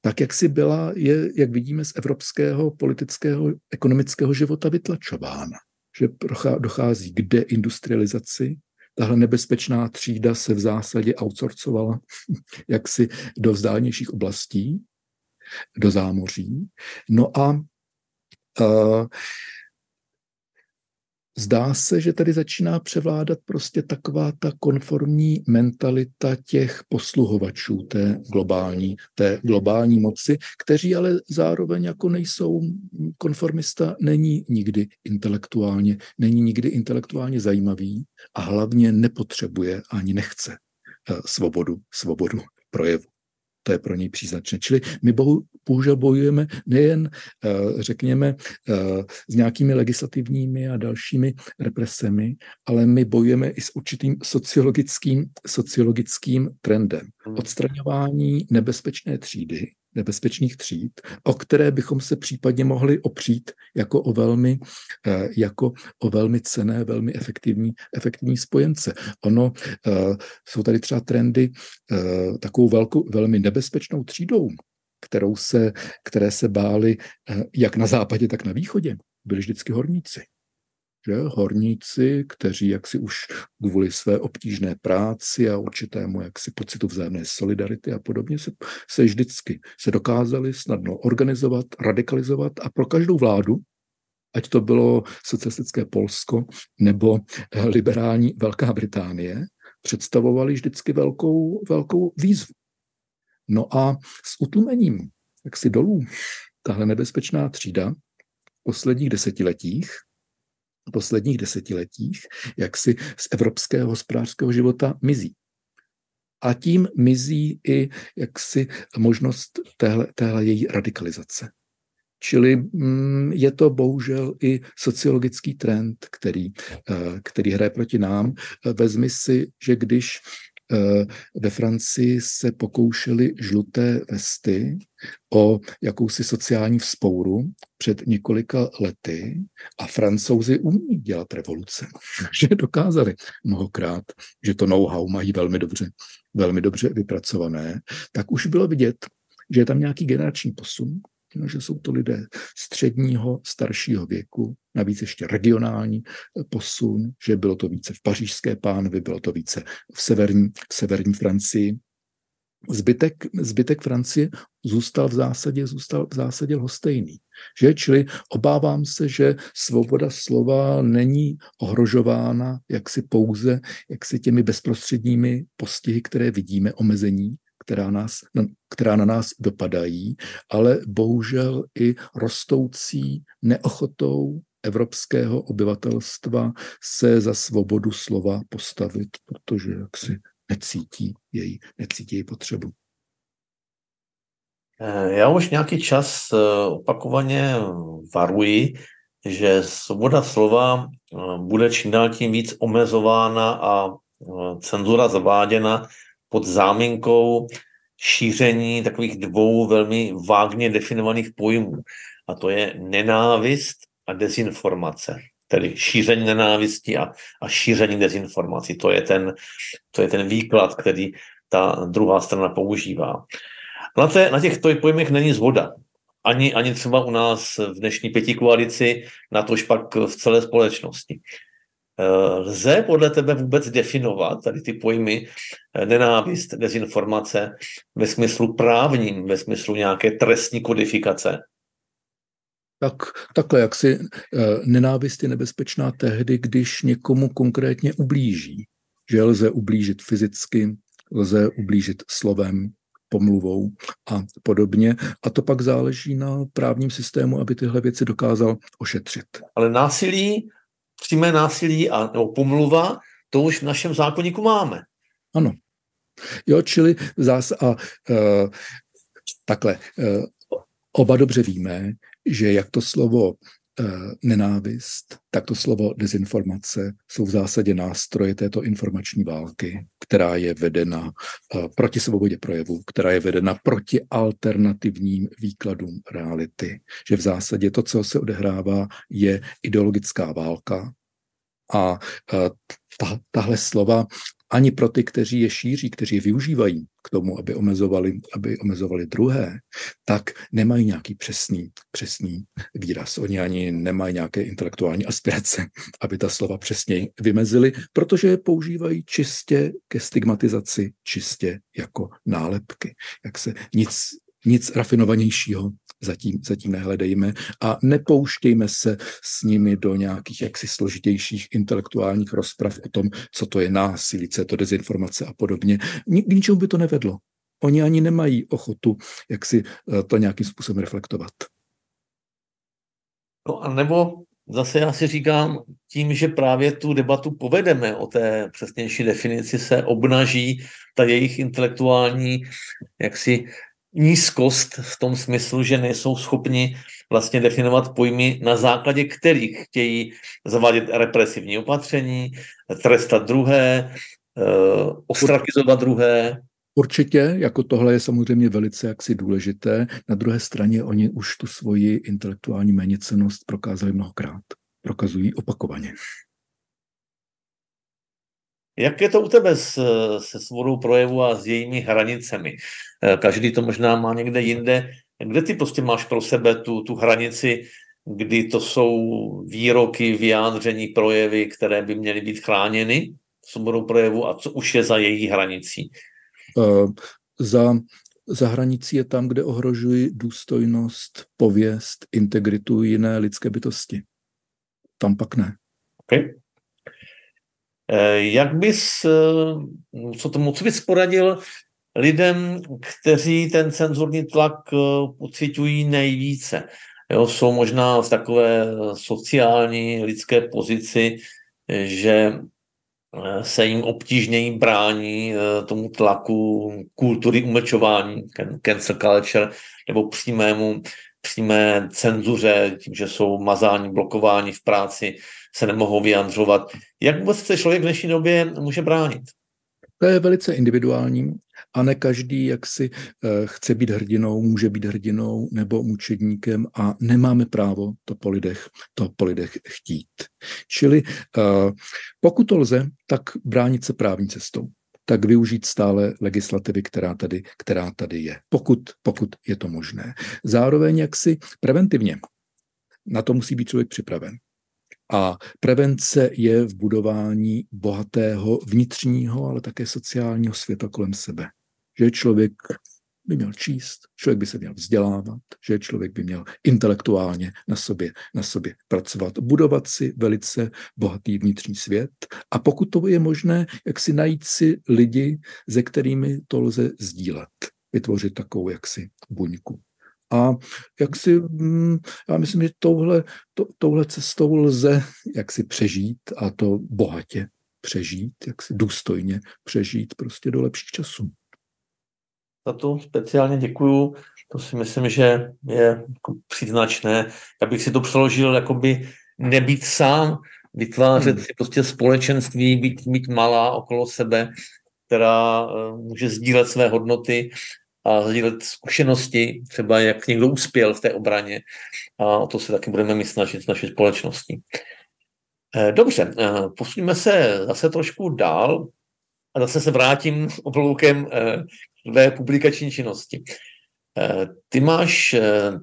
tak jak si byla, jak vidíme, z evropského politického, ekonomického života vytlačována. Že dochází k deindustrializaci. Tahle nebezpečná třída se v zásadě outsourcovala jaksi do vzdálenějších oblastí, do zámoří. No a zdá se, že tady začíná převládat prostě taková ta konformní mentalita těch posluhovačů té globální moci, kteří ale zároveň jako nejsou konformista, není nikdy intelektuálně zajímavý a hlavně nepotřebuje ani nechce svobodu projevu. To je pro něj příznačné. Čili my bohužel bojujeme nejen, řekněme, s nějakými legislativními a dalšími represemi, ale my bojujeme i s určitým sociologickým trendem. Odstraňování nebezpečných tříd, o které bychom se případně mohli opřít jako o velmi cenné, velmi efektivní spojence. Ono jsou tady třeba trendy takovou velmi nebezpečnou třídou, které se báli jak na západě, tak na východě. Byli vždycky horníci. Že? Horníci, kteří jaksi už kvůli své obtížné práci a určitému jaksi pocitu vzájemné solidarity a podobně se vždycky dokázali snadno organizovat, radikalizovat a pro každou vládu, ať to bylo socialistické Polsko nebo liberální Velká Británie, představovali vždycky velkou výzvu. No a s utlumením jaksi dolů tahle nebezpečná třída v posledních desetiletích, jak si z evropského hospodářského života mizí. A tím mizí i jaksi možnost téhle její radikalizace. Čili je to bohužel i sociologický trend, který hraje proti nám. Vezmi si, že když Ve Francii se pokoušely žluté vesty o jakousi sociální vzpouru před několika lety a Francouzi umí dělat revoluce, že dokázali mnohokrát, že to know-how mají velmi dobře vypracované, tak už bylo vidět, že je tam nějaký generační posun, že jsou to lidé středního, staršího věku, navíc ještě regionální posun, že bylo to více v pařížské pánvi, bylo to více v severní Francii. Zbytek Francie zůstal v zásadě lhostejný. Že? Čili obávám se, že svoboda slova není ohrožována pouze těmi bezprostředními postihy, které vidíme, omezení, která na nás dopadají, ale bohužel i rostoucí neochotou evropského obyvatelstva se za svobodu slova postavit, protože jaksi necítí její potřebu. Já už nějaký čas opakovaně varuji, že svoboda slova bude čím dál tím víc omezována a cenzura zaváděna pod záminkou šíření takových dvou velmi vágně definovaných pojmů. A to je nenávist a dezinformace. Tedy šíření nenávisti a šíření dezinformací. To je ten výklad, který ta druhá strana používá. Na těchto pojmech není zhoda. Ani třeba u nás v dnešní pětikoalici, natož pak v celé společnosti. Lze podle tebe vůbec definovat tady ty pojmy nenávist, dezinformace ve smyslu právním, ve smyslu nějaké trestní kodifikace? Takhle, jaksi nenávist je nebezpečná tehdy, když někomu konkrétně ublíží. Že lze ublížit fyzicky, lze ublížit slovem, pomluvou a podobně. A to pak záleží na právním systému, aby tyhle věci dokázal ošetřit. Ale přímé násilí nebo pomluva, to už v našem zákoníku máme. Ano. Jo, čili oba dobře víme, že jak to slovo nenávist, tak to slovo dezinformace jsou v zásadě nástroje této informační války, která je vedena proti svobodě projevu, která je vedena proti alternativním výkladům reality. Že v zásadě to, co se odehrává, je ideologická válka a tahle slova ani pro ty, kteří je šíří, kteří je využívají k tomu, aby omezovali druhé, tak nemají nějaký přesný výraz. Oni ani nemají nějaké intelektuální aspirace, aby ta slova přesněji vymezili, protože je používají čistě ke stigmatizaci, čistě jako nálepky. Jak se nic rafinovanějšího zatím nehledejme a nepouštějme se s nimi do nějakých jaksi složitějších intelektuálních rozprav o tom, co to je násilí, co je to dezinformace a podobně. K ničemu by to nevedlo. Oni ani nemají ochotu jaksi to nějakým způsobem reflektovat. No a nebo zase já si říkám, tím, že právě tu debatu povedeme o té přesnější definici, se obnaží ta jejich intelektuální jaksi nízkost v tom smyslu, že nejsou schopni vlastně definovat pojmy, na základě kterých chtějí zavádět represivní opatření, trestat druhé, ostrakizovat druhé. Určitě, jako tohle je samozřejmě velice jaksi důležité. Na druhé straně oni už tu svoji intelektuální méněcennost prokázali mnohokrát. Prokazují opakovaně. Jak je to u tebe se svobodou projevu a s jejími hranicemi? Každý to možná má někde jinde. Kde ty prostě máš pro sebe tu hranici, kdy to jsou výroky, vyjádření, projevy, které by měly být chráněny svobodou projevu a co už je za její hranicí? Za hranicí je tam, kde ohrožují důstojnost, pověst, integritu jiné lidské bytosti. Tam pak ne. Okay. Co bys poradil lidem, kteří ten cenzurní tlak pociťují nejvíce? Jo, jsou možná v takové sociální lidské pozici, že se jim obtížněji brání tomu tlaku kultury umlčování, cancel culture, nebo přímé cenzuře, tím, že jsou mazáni, blokováni v práci, se nemohou vyjadřovat. Jak vůbec se člověk v dnešní době může bránit? To je velice individuální a ne každý, jak si chce být hrdinou, může být hrdinou nebo mučedníkem a nemáme právo to po lidech chtít. Čili pokud to lze, tak bránit se právní cestou, tak využít stále legislativy, která tady je, pokud je to možné. Zároveň jak si preventivně, na to musí být člověk připraven. A prevence je v budování bohatého vnitřního, ale také sociálního světa kolem sebe. Že člověk by měl číst, člověk by se měl vzdělávat, že člověk by měl intelektuálně na sobě pracovat, budovat si velice bohatý vnitřní svět. A pokud to je možné, jak si najít si lidi, se kterými to lze sdílet, vytvořit takovou jaksi buňku. A jak si, já myslím, že touhle cestou lze jak si přežít a to bohatě přežít, jak si důstojně přežít prostě do lepších časů. Za to speciálně děkuju, to si myslím, že je jako příznačné. Já bych si to přeložil, jakoby nebýt sám, vytvářet si prostě společenství, být malá okolo sebe, která může sdílet své hodnoty, a sdílet zkušenosti, třeba jak někdo uspěl v té obraně. A o to se taky budeme my snažit s naší společností. Dobře, posuneme se zase trošku dál a zase se vrátím obloukem do publikační činnosti. Ty máš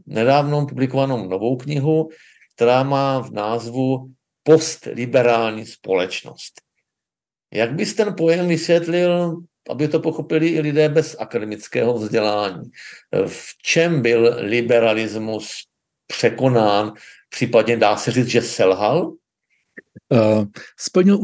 nedávno publikovanou novou knihu, která má v názvu Postliberální společnost. Jak bys ten pojem vysvětlil, aby to pochopili i lidé bez akademického vzdělání? V čem byl liberalismus překonán, případně dá se říct, že selhal? Splnil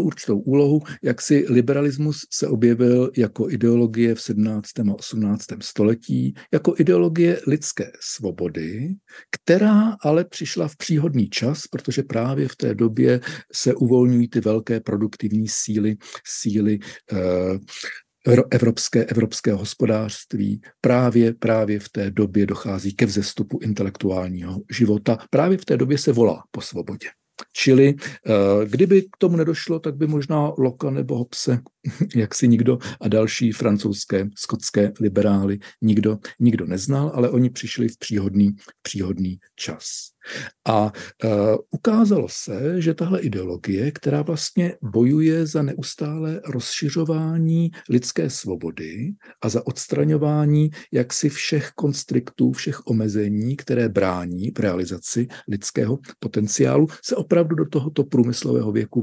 určitou úlohu, jak si liberalismus se objevil jako ideologie v 17. a 18. století, jako ideologie lidské svobody, která ale přišla v příhodný čas, protože právě v té době se uvolňují ty velké produktivní síly evropského hospodářství. Právě v té době dochází ke vzestupu intelektuálního života. Právě v té době se volá po svobodě. Čili kdyby k tomu nedošlo, tak by možná Locke nebo Hobbese, jak si nikdo a další francouzské, skotské liberály nikdo neznal, ale oni přišli v příhodný čas. A ukázalo se, že tahle ideologie, která vlastně bojuje za neustále rozšiřování lidské svobody a za odstraňování jaksi všech konstriktů, všech omezení, které brání v realizaci lidského potenciálu, se opravdu do tohoto průmyslového věku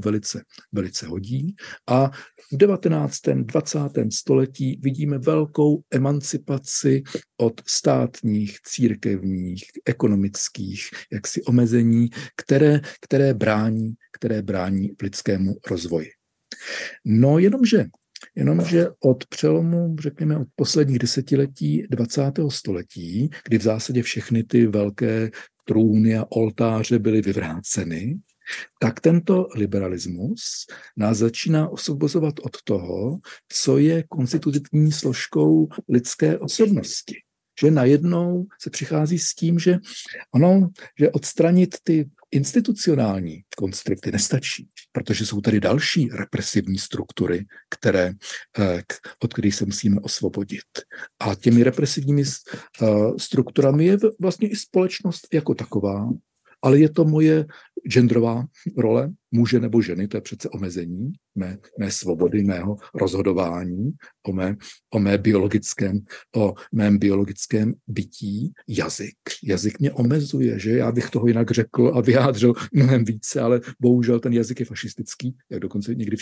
velice hodí. A v 19. 20. století vidíme velkou emancipaci od státních, církevních, ekonomických jaksi omezení, které brání lidskému rozvoji. No jenomže od přelomu, řekněme, od posledních desetiletí 20. století, kdy v zásadě všechny ty velké trůny a oltáře byly vyvráceny, tak tento liberalismus nás začíná osvobozovat od toho, co je konstitutivní složkou lidské osobnosti. Že najednou se přichází s tím, že ano, že odstranit ty institucionální konstrukty nestačí, protože jsou tady další represivní struktury, od kterých se musíme osvobodit. A těmi represivními strukturami je vlastně i společnost jako taková, ale je to moje genderová role muže nebo ženy, to je přece omezení mé svobody, mého rozhodování o mém biologickém bytí. Jazyk mě omezuje, že já bych toho jinak řekl a vyjádřil mnohem více, ale bohužel ten jazyk je fašistický, jak dokonce někdy v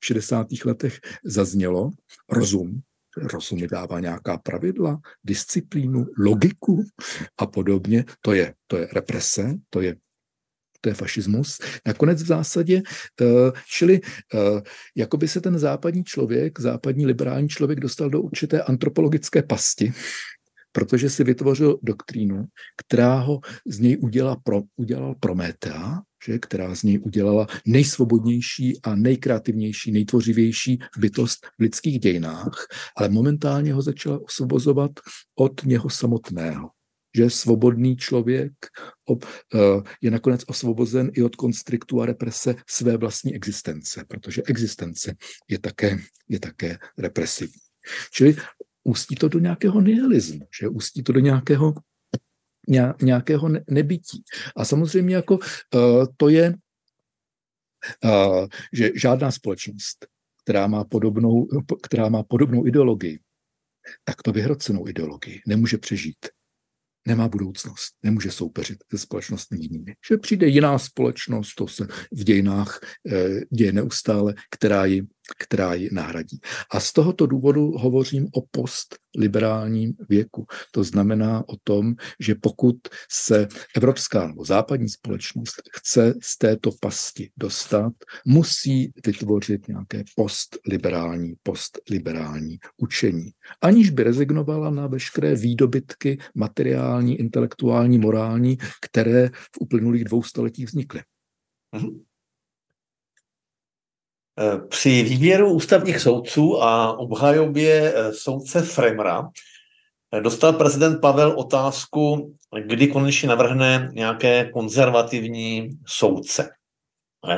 60. letech zaznělo. Rozum mi dává nějaká pravidla, disciplínu, logiku a podobně. To je represe, to je fašismus. Nakonec v zásadě, čili jako by se ten západní liberální člověk dostal do určité antropologické pasti, protože si vytvořil doktrínu, která ho z něj udělal Prometea, která z něj udělala nejsvobodnější a nejkreativnější, nejtvořivější bytost v lidských dějinách, ale momentálně ho začala osvobozovat od něho samotného. že svobodný člověk je nakonec osvobozen i od konstriktu a represe své vlastní existence, protože existence je také represivní. Čili ústí to do nějakého nihilismu, že ústí to do nějakého nebytí. A samozřejmě jako to je, že žádná společnost, která má podobnou ideologii, tak to vyhrocenou ideologii nemůže přežít. Nemá budoucnost, nemůže soupeřit se společnostmi jinými. Že přijde jiná společnost, to se v dějinách děje neustále, která ji nahradí. A z tohoto důvodu hovořím o postliberálním věku. To znamená o tom, že pokud se evropská nebo západní společnost chce z této pasti dostat, musí vytvořit nějaké postliberální učení. Aniž by rezignovala na veškeré výdobytky materiální, intelektuální, morální, které v uplynulých 200 letích vznikly. Mhm. Při výběru ústavních soudců a obhajobě soudce Fremra dostal prezident Pavel otázku, kdy konečně navrhne nějaké konzervativní soudce.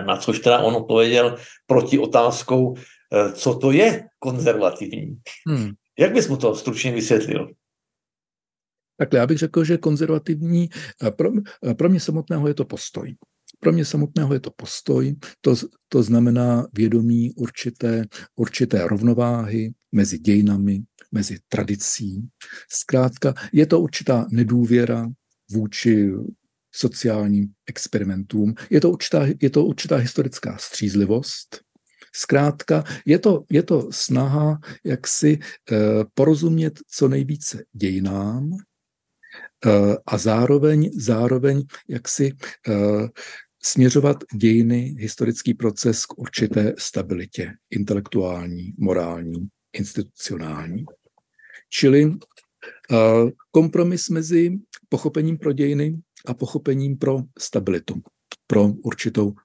Na což teda on odpověděl proti otázkou, co to je konzervativní. Jak bys mu to stručně vysvětlil? Takhle, já bych řekl, že konzervativní, pro mě samotného je to postoj. To znamená vědomí určité rovnováhy mezi dějinami, mezi tradicí. Zkrátka je to určitá nedůvěra vůči sociálním experimentům, je to určitá historická střízlivost. Zkrátka je to snaha jaksi porozumět co nejvíce dějinám a zároveň jaksi směřovat dějiny, historický proces k určité stabilitě, intelektuální, morální, institucionální. Čili kompromis mezi pochopením pro dějiny a pochopením pro stabilitu, pro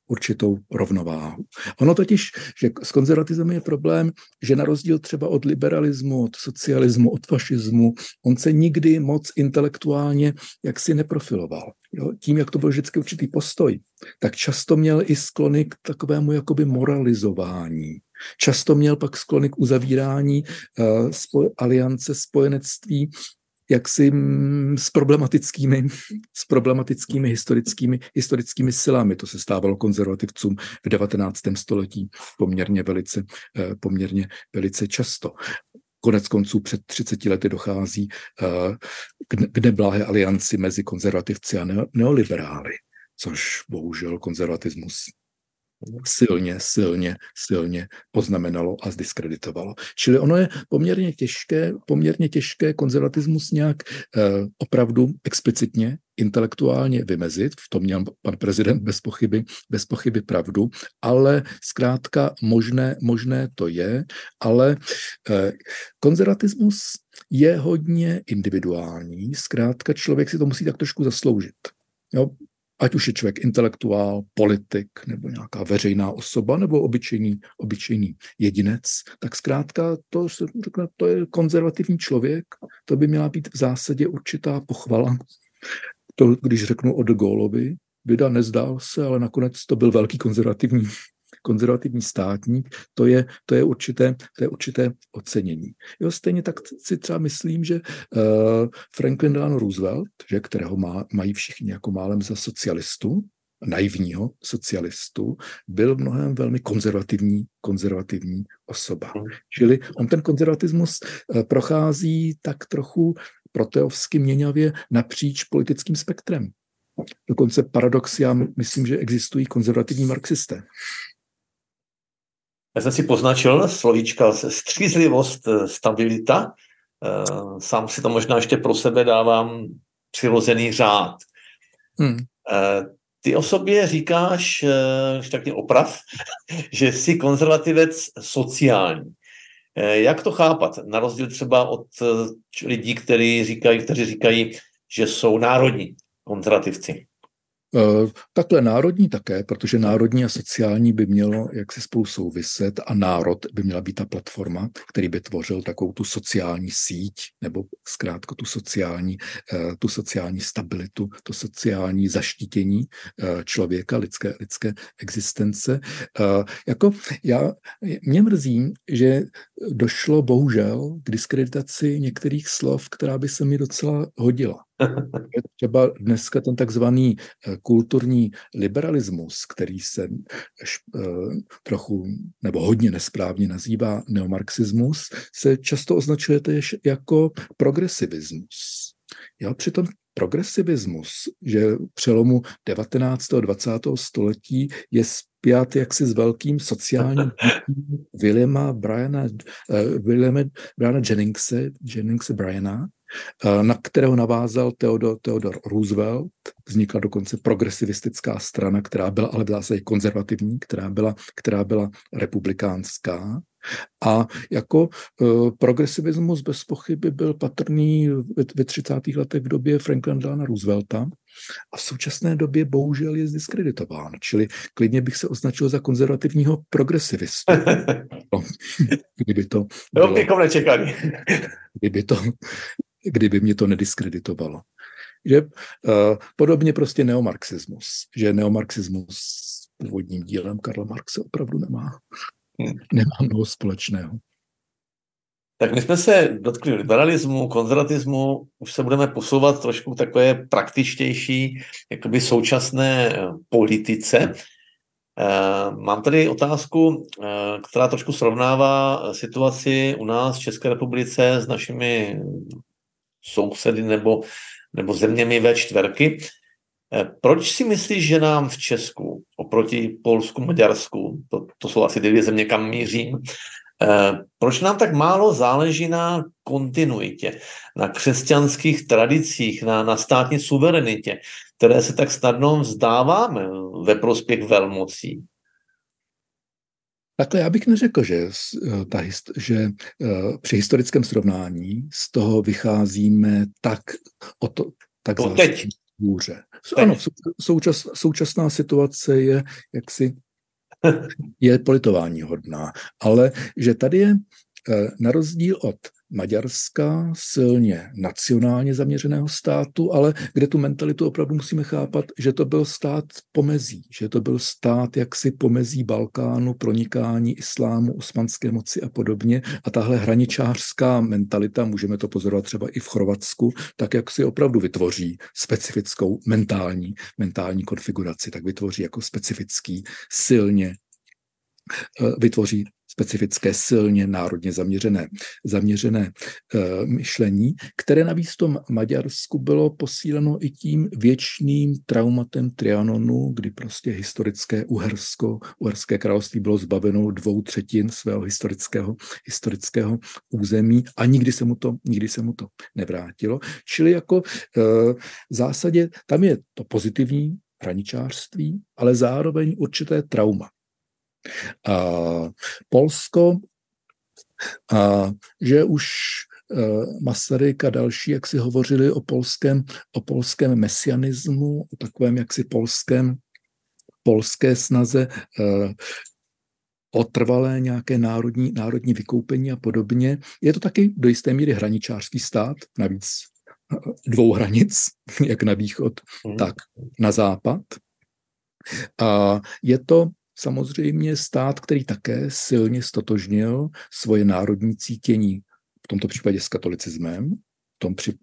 určitou rovnováhu. Ono totiž, že s konzervatismem je problém, že na rozdíl třeba od liberalismu, od socialismu, od fašismu, on se nikdy moc intelektuálně jaksi neprofiloval. Jo? Tím, jak to byl vždycky určitý postoj, tak často měl i sklony k takovému jakoby moralizování. Často měl pak sklony k uzavírání aliance spojenectví, jaksi s problematickými historickými silami. To se stávalo konzervativcům v 19. století poměrně velice často. Konec konců před 30 lety dochází k nebláhé alianci mezi konzervativci a neoliberály, což bohužel konzervatismus silně poznamenalo a zdiskreditovalo. Čili ono je poměrně těžké konzervatismus nějak opravdu explicitně, intelektuálně vymezit. V tom měl pan prezident bez pochyby pravdu, ale zkrátka možné to je, ale konzervatismus je hodně individuální, zkrátka člověk si to musí tak trošku zasloužit. Jo? Ať už je člověk intelektuál, politik, nebo nějaká veřejná osoba, nebo obyčejný jedinec, tak zkrátka to je konzervativní člověk, to by měla být v zásadě určitá pochvala. To, když řeknu o de Gaullovi, vida nezdál se, ale nakonec to byl velký konzervativní státník, to je určité ocenění. Jo, stejně tak si třeba myslím, že Franklin Delano Roosevelt, že, kterého mají všichni jako málem za socialistu, naivního socialistu, byl mnohem velmi konzervativní osoba. Čili on ten konzervatismus prochází tak trochu proteovsky měňavě napříč politickým spektrem. Dokonce paradox, já myslím, že existují konzervativní marxisté. Já jsem si poznačil slovíčka střízlivost, stabilita. Sám si to možná ještě pro sebe dávám přirozený řád. Ty o sobě říkáš, tak mě oprav, že jsi konzervativec sociální. Jak to chápat? Na rozdíl třeba od lidí, kteří říkají, že jsou národní konzervativci. Takhle národní také, protože národní a sociální by mělo jaksi spolu souviset a národ by měla být ta platforma, který by tvořil takovou tu sociální síť, nebo zkrátka tu sociální stabilitu, to sociální zaštítění člověka, lidské existence. Mě mrzí, že došlo bohužel k diskreditaci některých slov, která by se mi docela hodila. Třeba dneska ten takzvaný kulturní liberalismus, který se trochu nebo hodně nesprávně nazývá neomarxismus, se často označuje též jako progresivismus. Jo, přitom progresivismus, že přelomu 19. a 20. století je spjat jaksi s velkým sociálním Williama Bryana Jenningse Bryana, na kterého navázal Theodore Roosevelt. Vznikla dokonce progresivistická strana, která byla ale v zásadě konzervativní, která byla republikánská. A jako progresivismus bez pochyby byl patrný ve 30. letech v době Franklin Delano Roosevelta a v současné době bohužel je zdiskreditován. Čili klidně bych se označil za konzervativního progresivistu. Kdyby to bylo, kdyby mě to nediskreditovalo. Že, podobně prostě neomarxismus. Že neomarxismus s původním dílem Karla Marxe opravdu nemá mnoho společného. Tak my jsme se dotkli liberalismu, konzervatismu, už se budeme posouvat trošku takové praktičtější jakoby současné politice. Mám tady otázku, která trošku srovnává situaci u nás v České republice s našimi sousedy nebo zeměmi V4. Proč si myslíš, že nám v Česku oproti Polsku, Maďarsku, to jsou asi 2 země, kam mířím, proč nám tak málo záleží na kontinuitě, na křesťanských tradicích, na státní suverenitě, které se tak snadno vzdáváme ve prospěch velmocí? Takhle já bych neřekl, že při historickém srovnání z toho vycházíme tak hůře. Ano, současná situace je je politováníhodná, ale že tady je na rozdíl od Maďarska silně nacionálně zaměřeného státu, ale kde tu mentalitu opravdu musíme chápat, že to byl stát pomezí, že to byl stát jaksi pomezí Balkánu, pronikání islámu, osmanské moci a podobně. A tahle hraničářská mentalita, můžeme to pozorovat třeba i v Chorvatsku, tak jak si opravdu vytvoří specifickou mentální konfiguraci, tak vytvoří jako specifický silně, vytvoří specifické silně národně zaměřené myšlení, které navíc v tom Maďarsku bylo posíleno i tím věčným traumatem Trianonu, kdy prostě historické uherské království bylo zbaveno 2/3 svého historického území a nikdy se mu to nevrátilo. Čili jako v zásadě tam je to pozitivní hraničářství, ale zároveň určité trauma. Polsko, že už Masaryk a další, jak si hovořili o polském mesianismu, o takovém jaksi polské snaze o trvalé nějaké národní vykoupení a podobně. Je to taky do jisté míry hraničářský stát, navíc 2 hranic, jak na východ, tak na západ. A je to samozřejmě stát, který také silně stotožnil svoje národní cítění, v tomto případě s katolicismem,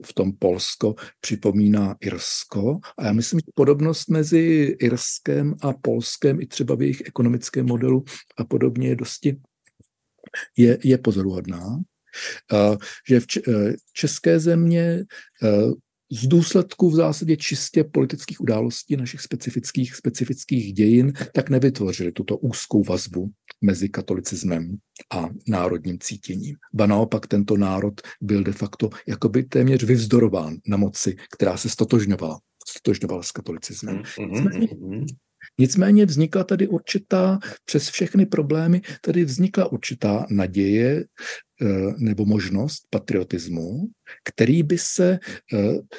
v tom Polsko připomíná Irsko. A já myslím, že podobnost mezi Irskem a Polskem i třeba v jejich ekonomickém modelu a podobně je pozoruhodná, že v české země z důsledku v zásadě čistě politických událostí našich specifických dějin, tak nevytvořili tuto úzkou vazbu mezi katolicismem a národním cítěním. Ba naopak tento národ byl de facto jakoby téměř vyvzdorován na moci, která se stotožňovala s katolicismem. Nicméně vznikla tady určitá, přes všechny problémy, tady vznikla určitá naděje nebo možnost patriotismu,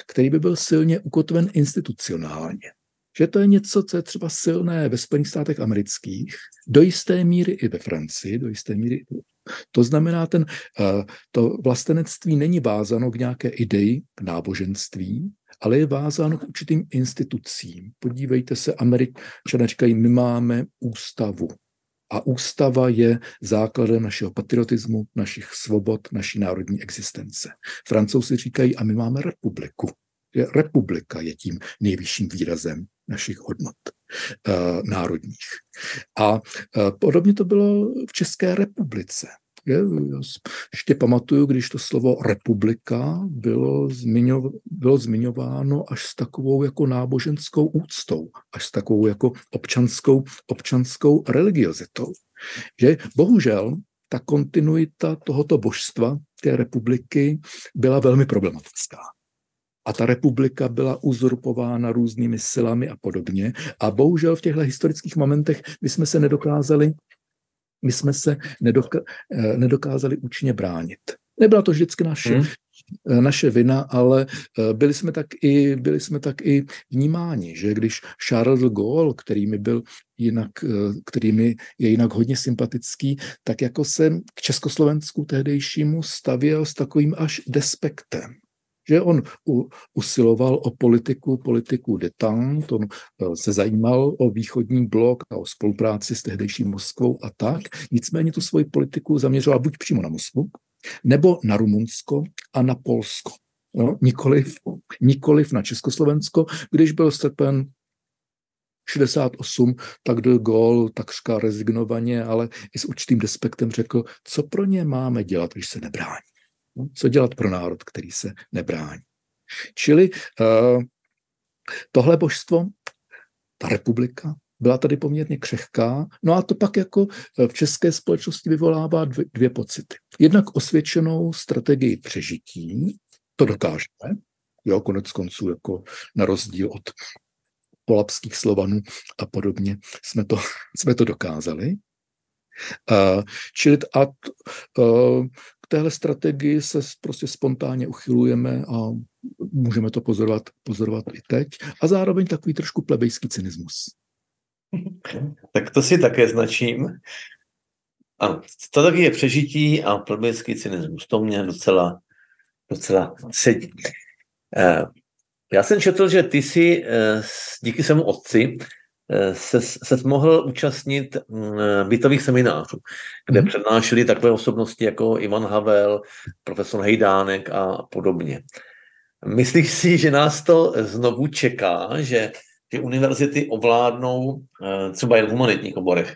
který by byl silně ukotven institucionálně. že to je něco, co je třeba silné ve Spojených státech amerických, do jisté míry i ve Francii, do jisté míry. To znamená, to vlastenectví není vázáno k nějaké ideji, k náboženství, ale je vázáno k určitým institucím. Podívejte se, Američané říkají, my máme ústavu. A ústava je základem našeho patriotismu, našich svobod, naší národní existence. Francouzi říkají, a my máme republiku. Republika je tím nejvyšším výrazem našich hodnot národních. A podobně to bylo v České republice. Ještě pamatuju, když to slovo republika bylo zmiňováno až s takovou jako náboženskou úctou, až s takovou jako občanskou religiozitou. Že bohužel ta kontinuita tohoto božstva, té republiky, byla velmi problematická. A ta republika byla uzurpována různými silami a podobně. A bohužel v těchto historických momentech my jsme se nedokázali účinně bránit. Nebyla to vždycky naše vina, ale byli jsme tak i vnímáni, že když Charles de Gaulle, který mi je jinak hodně sympatický, tak jako se k Československu tehdejšímu stavěl s takovým až despektem. Že on usiloval o politiku detente, on se zajímal o východní blok a o spolupráci s tehdejší Moskvou a tak, nicméně tu svoji politiku zaměřoval buď přímo na Moskvu, nebo na Rumunsko a na Polsko. No, nikoliv na Československo, když byl srpen 68, tak de Gaulle takřka rezignovaně, ale i s určitým despektem řekl, co pro ně máme dělat, když se nebrání. Co dělat pro národ, který se nebrání. Čili tohle božstvo, ta republika, byla tady poměrně křehká, no a to pak jako v české společnosti vyvolává dvě pocity. Jednak osvědčenou strategii přežití, to dokážeme, jo, konec konců jako na rozdíl od polabských Slovanů a podobně jsme to dokázali. Téhle strategii se prostě spontánně uchylujeme a můžeme to pozorovat i teď. A zároveň takový trošku plebejský cynismus. Tak to si také značím. Ano, strategie přežití a plebejský cynismus. To mě docela sedí. Já jsem četl, že ty jsi díky svému otci se mohl účastnit bytových seminářů, kde přednášeli takové osobnosti jako Ivan Havel, profesor Hejdánek a podobně. Myslíš si, že nás to znovu čeká, že ty univerzity ovládnou třeba jen v humanitních oborech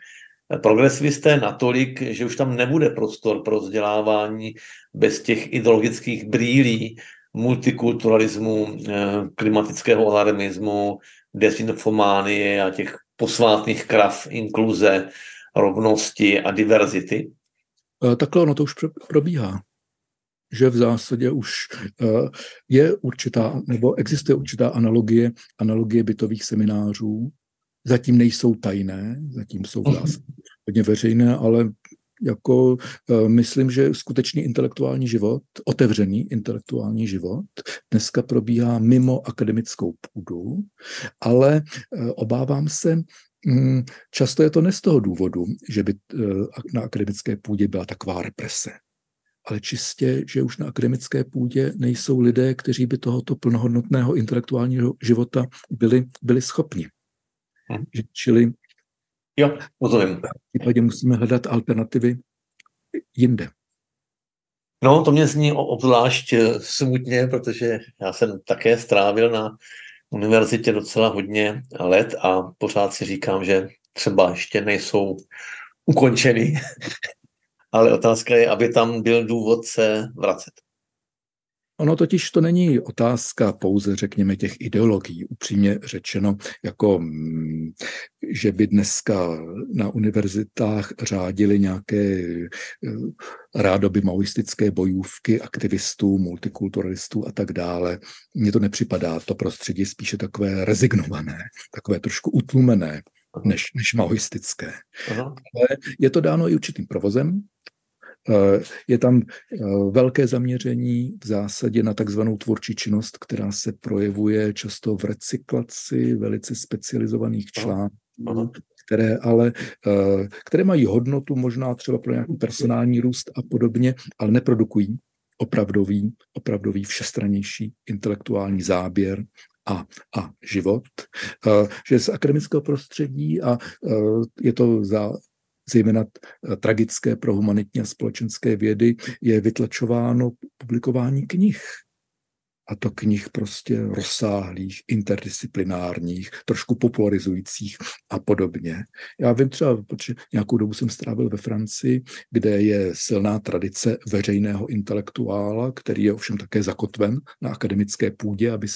progresivisté natolik, že už tam nebude prostor pro vzdělávání bez těch ideologických brýlí, multikulturalismu, klimatického alarmismu, desinformánie a těch posvátných krav inkluze, rovnosti a diverzity? Takhle ono to už probíhá. Že v zásadě už je určitá, nebo existuje určitá analogie bytových seminářů. Zatím nejsou tajné, zatím jsou v zásadě hodně veřejné, ale jako myslím, že skutečný intelektuální život, otevřený intelektuální život dneska probíhá mimo akademickou půdu, ale obávám se, často je to ne z toho důvodu, že by na akademické půdě byla taková represe, ale čistě, že už na akademické půdě nejsou lidé, kteří by tohoto plnohodnotného intelektuálního života byli schopni. Čili jo, rozumím. V případě musíme hledat alternativy jinde. No, to mě zní obzvlášť smutně, protože já jsem také strávil na univerzitě docela hodně let a pořád si říkám, že třeba ještě nejsou ukončeny, ale otázka je, aby tam byl důvod se vracet. Ono totiž to není otázka pouze, řekněme, těch ideologií, upřímně řečeno, jako že by dneska na univerzitách řádily nějaké rádoby maoistické bojůvky aktivistů, multikulturalistů a tak dále. Mně to nepřipadá, to prostředí spíše takové rezignované, takové trošku utlumené, než maoistické. Ale je to dáno i určitým provozem, Je tam velké zaměření v zásadě na takzvanou tvůrčí činnost, která se projevuje často v recyklaci velice specializovaných článků, které mají hodnotu možná třeba pro nějaký personální růst a podobně, ale neprodukují opravdový všestrannější intelektuální záběr a život. Že z akademického prostředí a je to zejména tragické pro humanitní a společenské vědy, je vytlačováno publikování knih. A to knih prostě rozsáhlých, interdisciplinárních, trošku popularizujících a podobně. Já vím třeba, protože nějakou dobu jsem strávil ve Francii, kde je silná tradice veřejného intelektuála, který je ovšem také zakotven na akademické půdě, aby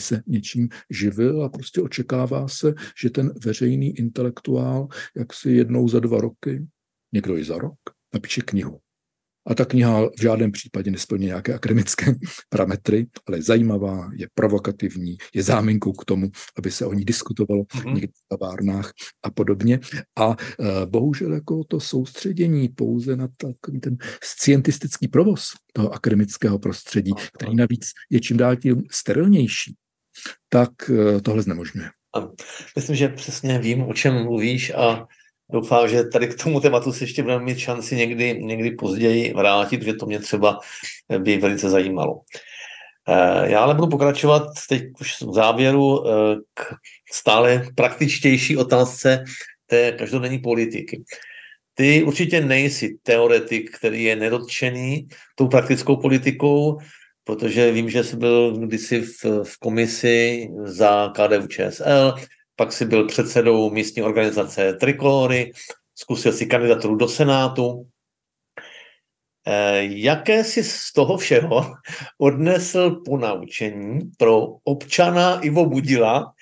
se něčím živil a prostě očekává se, že ten veřejný intelektuál jaksi jednou za 2 roky, někdo i za rok, napíše knihu. A ta kniha v žádném případě nesplní nějaké akademické parametry, ale je zajímavá, je provokativní, je záminkou k tomu, aby se o ní diskutovalo někde v tavárnách a podobně. A bohužel jako to soustředění pouze na takový ten scientistický provoz toho akademického prostředí, který navíc je čím dál tím sterilnější, tak tohle znemožňuje. Myslím, že přesně vím, o čem mluvíš a doufám, že tady k tomu tématu se ještě budeme mít šanci někdy později vrátit, protože to mě třeba by velice zajímalo. Já ale budu pokračovat teď už v závěru k stále praktičtější otázce té každodenní politiky. Ty určitě nejsi teoretik, který je nedotčený tou praktickou politikou, protože vím, že jsi byl kdysi v komisi za KDU-ČSL, pak si byl předsedou místní organizace Trikolory, zkusil si kandidaturu do Senátu. Jaké si z toho všeho odnesl ponaučení pro občana Ivo Budila,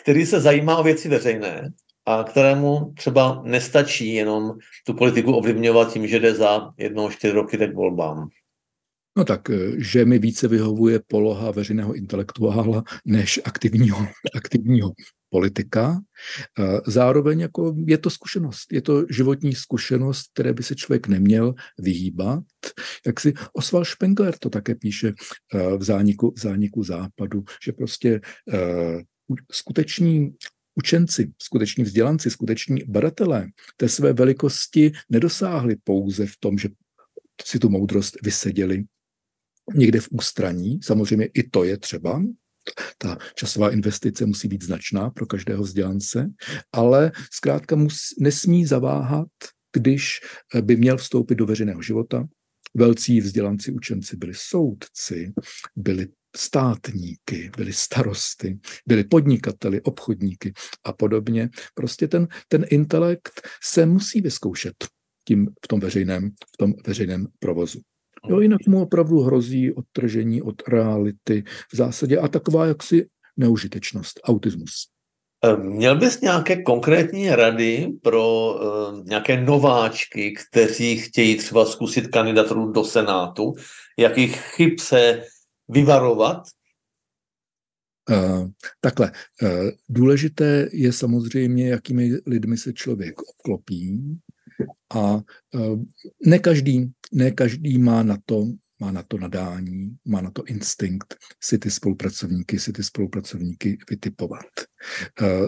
který se zajímá o věci veřejné a kterému třeba nestačí jenom tu politiku ovlivňovat tím, že jde za 4 roky tak volbám? No tak, že mi více vyhovuje poloha veřejného intelektuála než aktivního politika. Zároveň jako je to zkušenost, je to životní zkušenost, které by se člověk neměl vyhýbat. Jak si Oswald Spengler to také píše v zániku západu, že prostě skuteční učenci, skuteční vzdělanci, skuteční badatelé té své velikosti nedosáhli pouze v tom, že si tu moudrost vyseděli někde v ústraní. Samozřejmě i to je třeba. Ta časová investice musí být značná pro každého vzdělance, ale zkrátka nesmí zaváhat, když by měl vstoupit do veřejného života. Velcí vzdělanci učenci byli soudci, byli státníky, byli starosty, byli podnikateli, obchodníky a podobně. Prostě ten intelekt se musí vyzkoušet v tom veřejném provozu. Jo, jinak mu opravdu hrozí odtržení od reality v zásadě a taková jaksi neužitečnost, autismus. Měl bys nějaké konkrétní rady pro nějaké nováčky, kteří chtějí třeba zkusit kandidaturu do Senátu? Jakých chyb se vyvarovat? Takhle, důležité je samozřejmě, jakými lidmi se člověk obklopí. A ne každý má na to nadání, má na to instinkt si ty spolupracovníky vytipovat.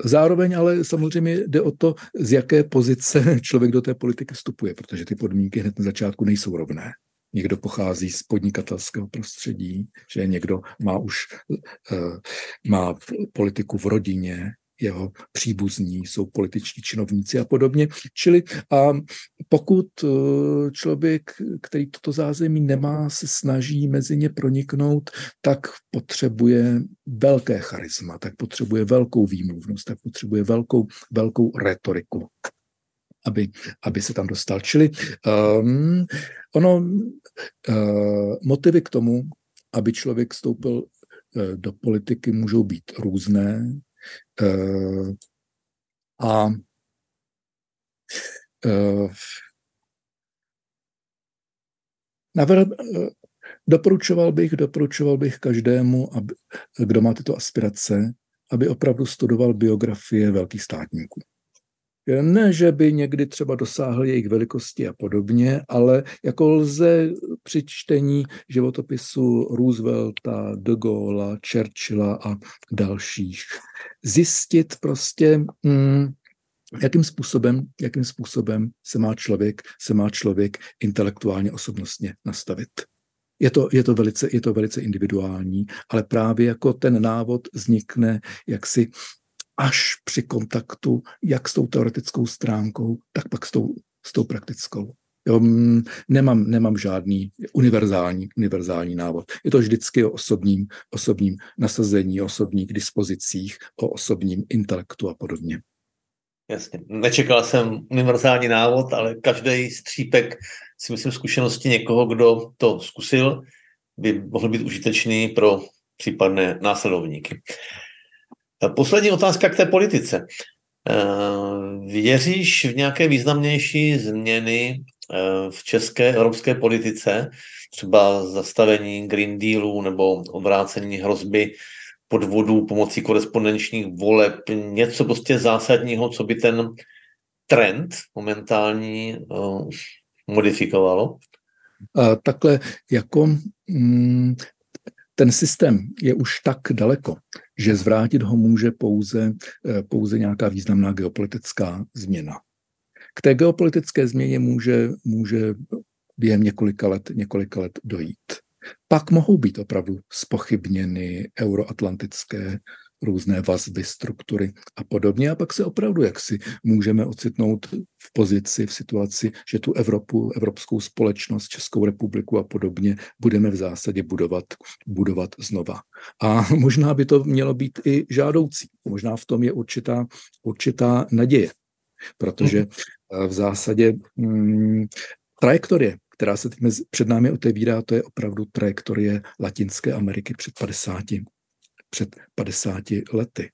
Zároveň ale samozřejmě jde o to, z jaké pozice člověk do té politiky vstupuje, protože ty podmínky hned na začátku nejsou rovné. Někdo pochází z podnikatelského prostředí, že někdo má politiku v rodině, jeho příbuzní jsou političní činovníci a podobně. Čili a pokud člověk, který toto zázemí nemá, se snaží mezi ně proniknout, tak potřebuje velké charisma, tak potřebuje velkou výmluvnost, tak potřebuje velkou retoriku, aby se tam dostal. Čili motivy k tomu, aby člověk vstoupil do politiky, můžou být různé. Doporučoval bych každému, kdo má tyto aspirace, aby opravdu studoval biografie velkých státníků. Ne, že by někdy třeba dosáhl jejich velikosti a podobně, ale jako lze při čtení životopisu Roosevelta, de Gaulle'a, Churchilla a dalších zjistit prostě, jakým způsobem se má člověk intelektuálně osobnostně nastavit. Je to velice individuální, ale právě jako ten návod vznikne jaksi až při kontaktu jak s tou teoretickou stránkou, tak pak s tou praktickou. Jo, nemám žádný univerzální návod. Je to vždycky o osobním nasazení, o osobních dispozicích, o osobním intelektu a podobně. Jasně. Nečekal jsem univerzální návod, ale každý střípek, si myslím, zkušenosti někoho, kdo to zkusil, by mohl být užitečný pro případné následovníky. Poslední otázka k té politice. Věříš v nějaké významnější změny v české evropské politice, třeba zastavení Green Dealu nebo obrácení hrozby podvodů pomocí korespondenčních voleb, něco prostě zásadního, co by ten trend momentální modifikovalo? Takhle jako ten systém je už tak daleko, že zvrátit ho může pouze nějaká významná geopolitická změna. K té geopolitické změně může během několika let dojít. Pak mohou být opravdu zpochybněny euroatlantické různé vazby, struktury a podobně. A pak se opravdu jaksi můžeme ocitnout v situaci, že tu Evropu, evropskou společnost, Českou republiku a podobně budeme v zásadě budovat znova. A možná by to mělo být i žádoucí. Možná v tom je určitá naděje, protože v zásadě trajektorie, která se před námi otevírá, to je opravdu trajektorie Latinské Ameriky před 50 lety.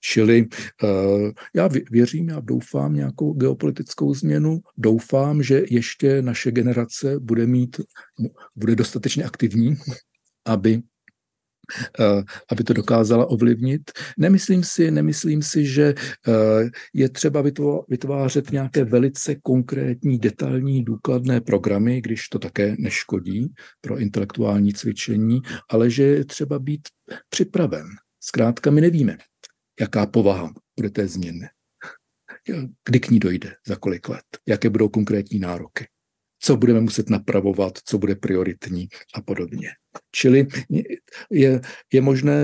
Čili já věřím, já doufám nějakou geopolitickou změnu, doufám, že ještě naše generace bude dostatečně aktivní, aby to dokázala ovlivnit. Nemyslím si, že je třeba vytvářet nějaké velice konkrétní, detailní, důkladné programy, když to také neškodí pro intelektuální cvičení, ale že je třeba být připraven. Zkrátka my nevíme, jaká povaha bude té změny, kdy k ní dojde, za kolik let, jaké budou konkrétní nároky, co budeme muset napravovat, co bude prioritní a podobně. Čili je možné,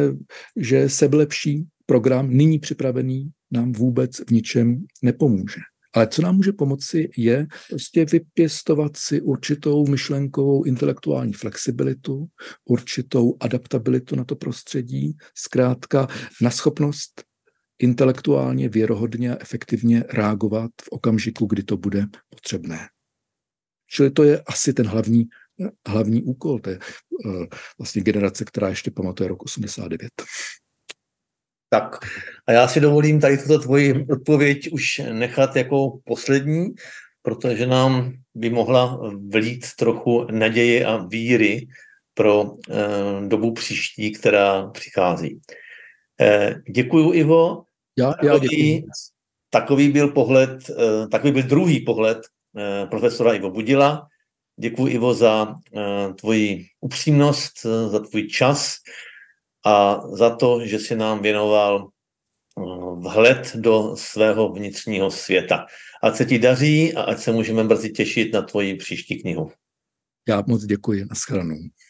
že sebelepší program nyní připravený nám vůbec v ničem nepomůže. Ale co nám může pomoci, je prostě vypěstovat si určitou myšlenkovou intelektuální flexibilitu, určitou adaptabilitu na to prostředí, zkrátka na schopnost intelektuálně, věrohodně a efektivně reagovat v okamžiku, kdy to bude potřebné. Čili to je asi ten hlavní úkol té vlastně generace, která ještě pamatuje rok 89. Tak a já si dovolím tady tuto tvoji odpověď už nechat jako poslední, protože nám by mohla vlít trochu naděje a víry pro dobu příští, která přichází. Děkuju, Ivo. Já děkuji. Takový byl druhý pohled profesora Ivo Budila. Děkuji, Ivo, za tvoji upřímnost, za tvůj čas a za to, že si nám věnoval vhled do svého vnitřního světa. Ať se ti daří a ať se můžeme brzy těšit na tvoji příští knihu. Já moc děkuji. Naschledanou.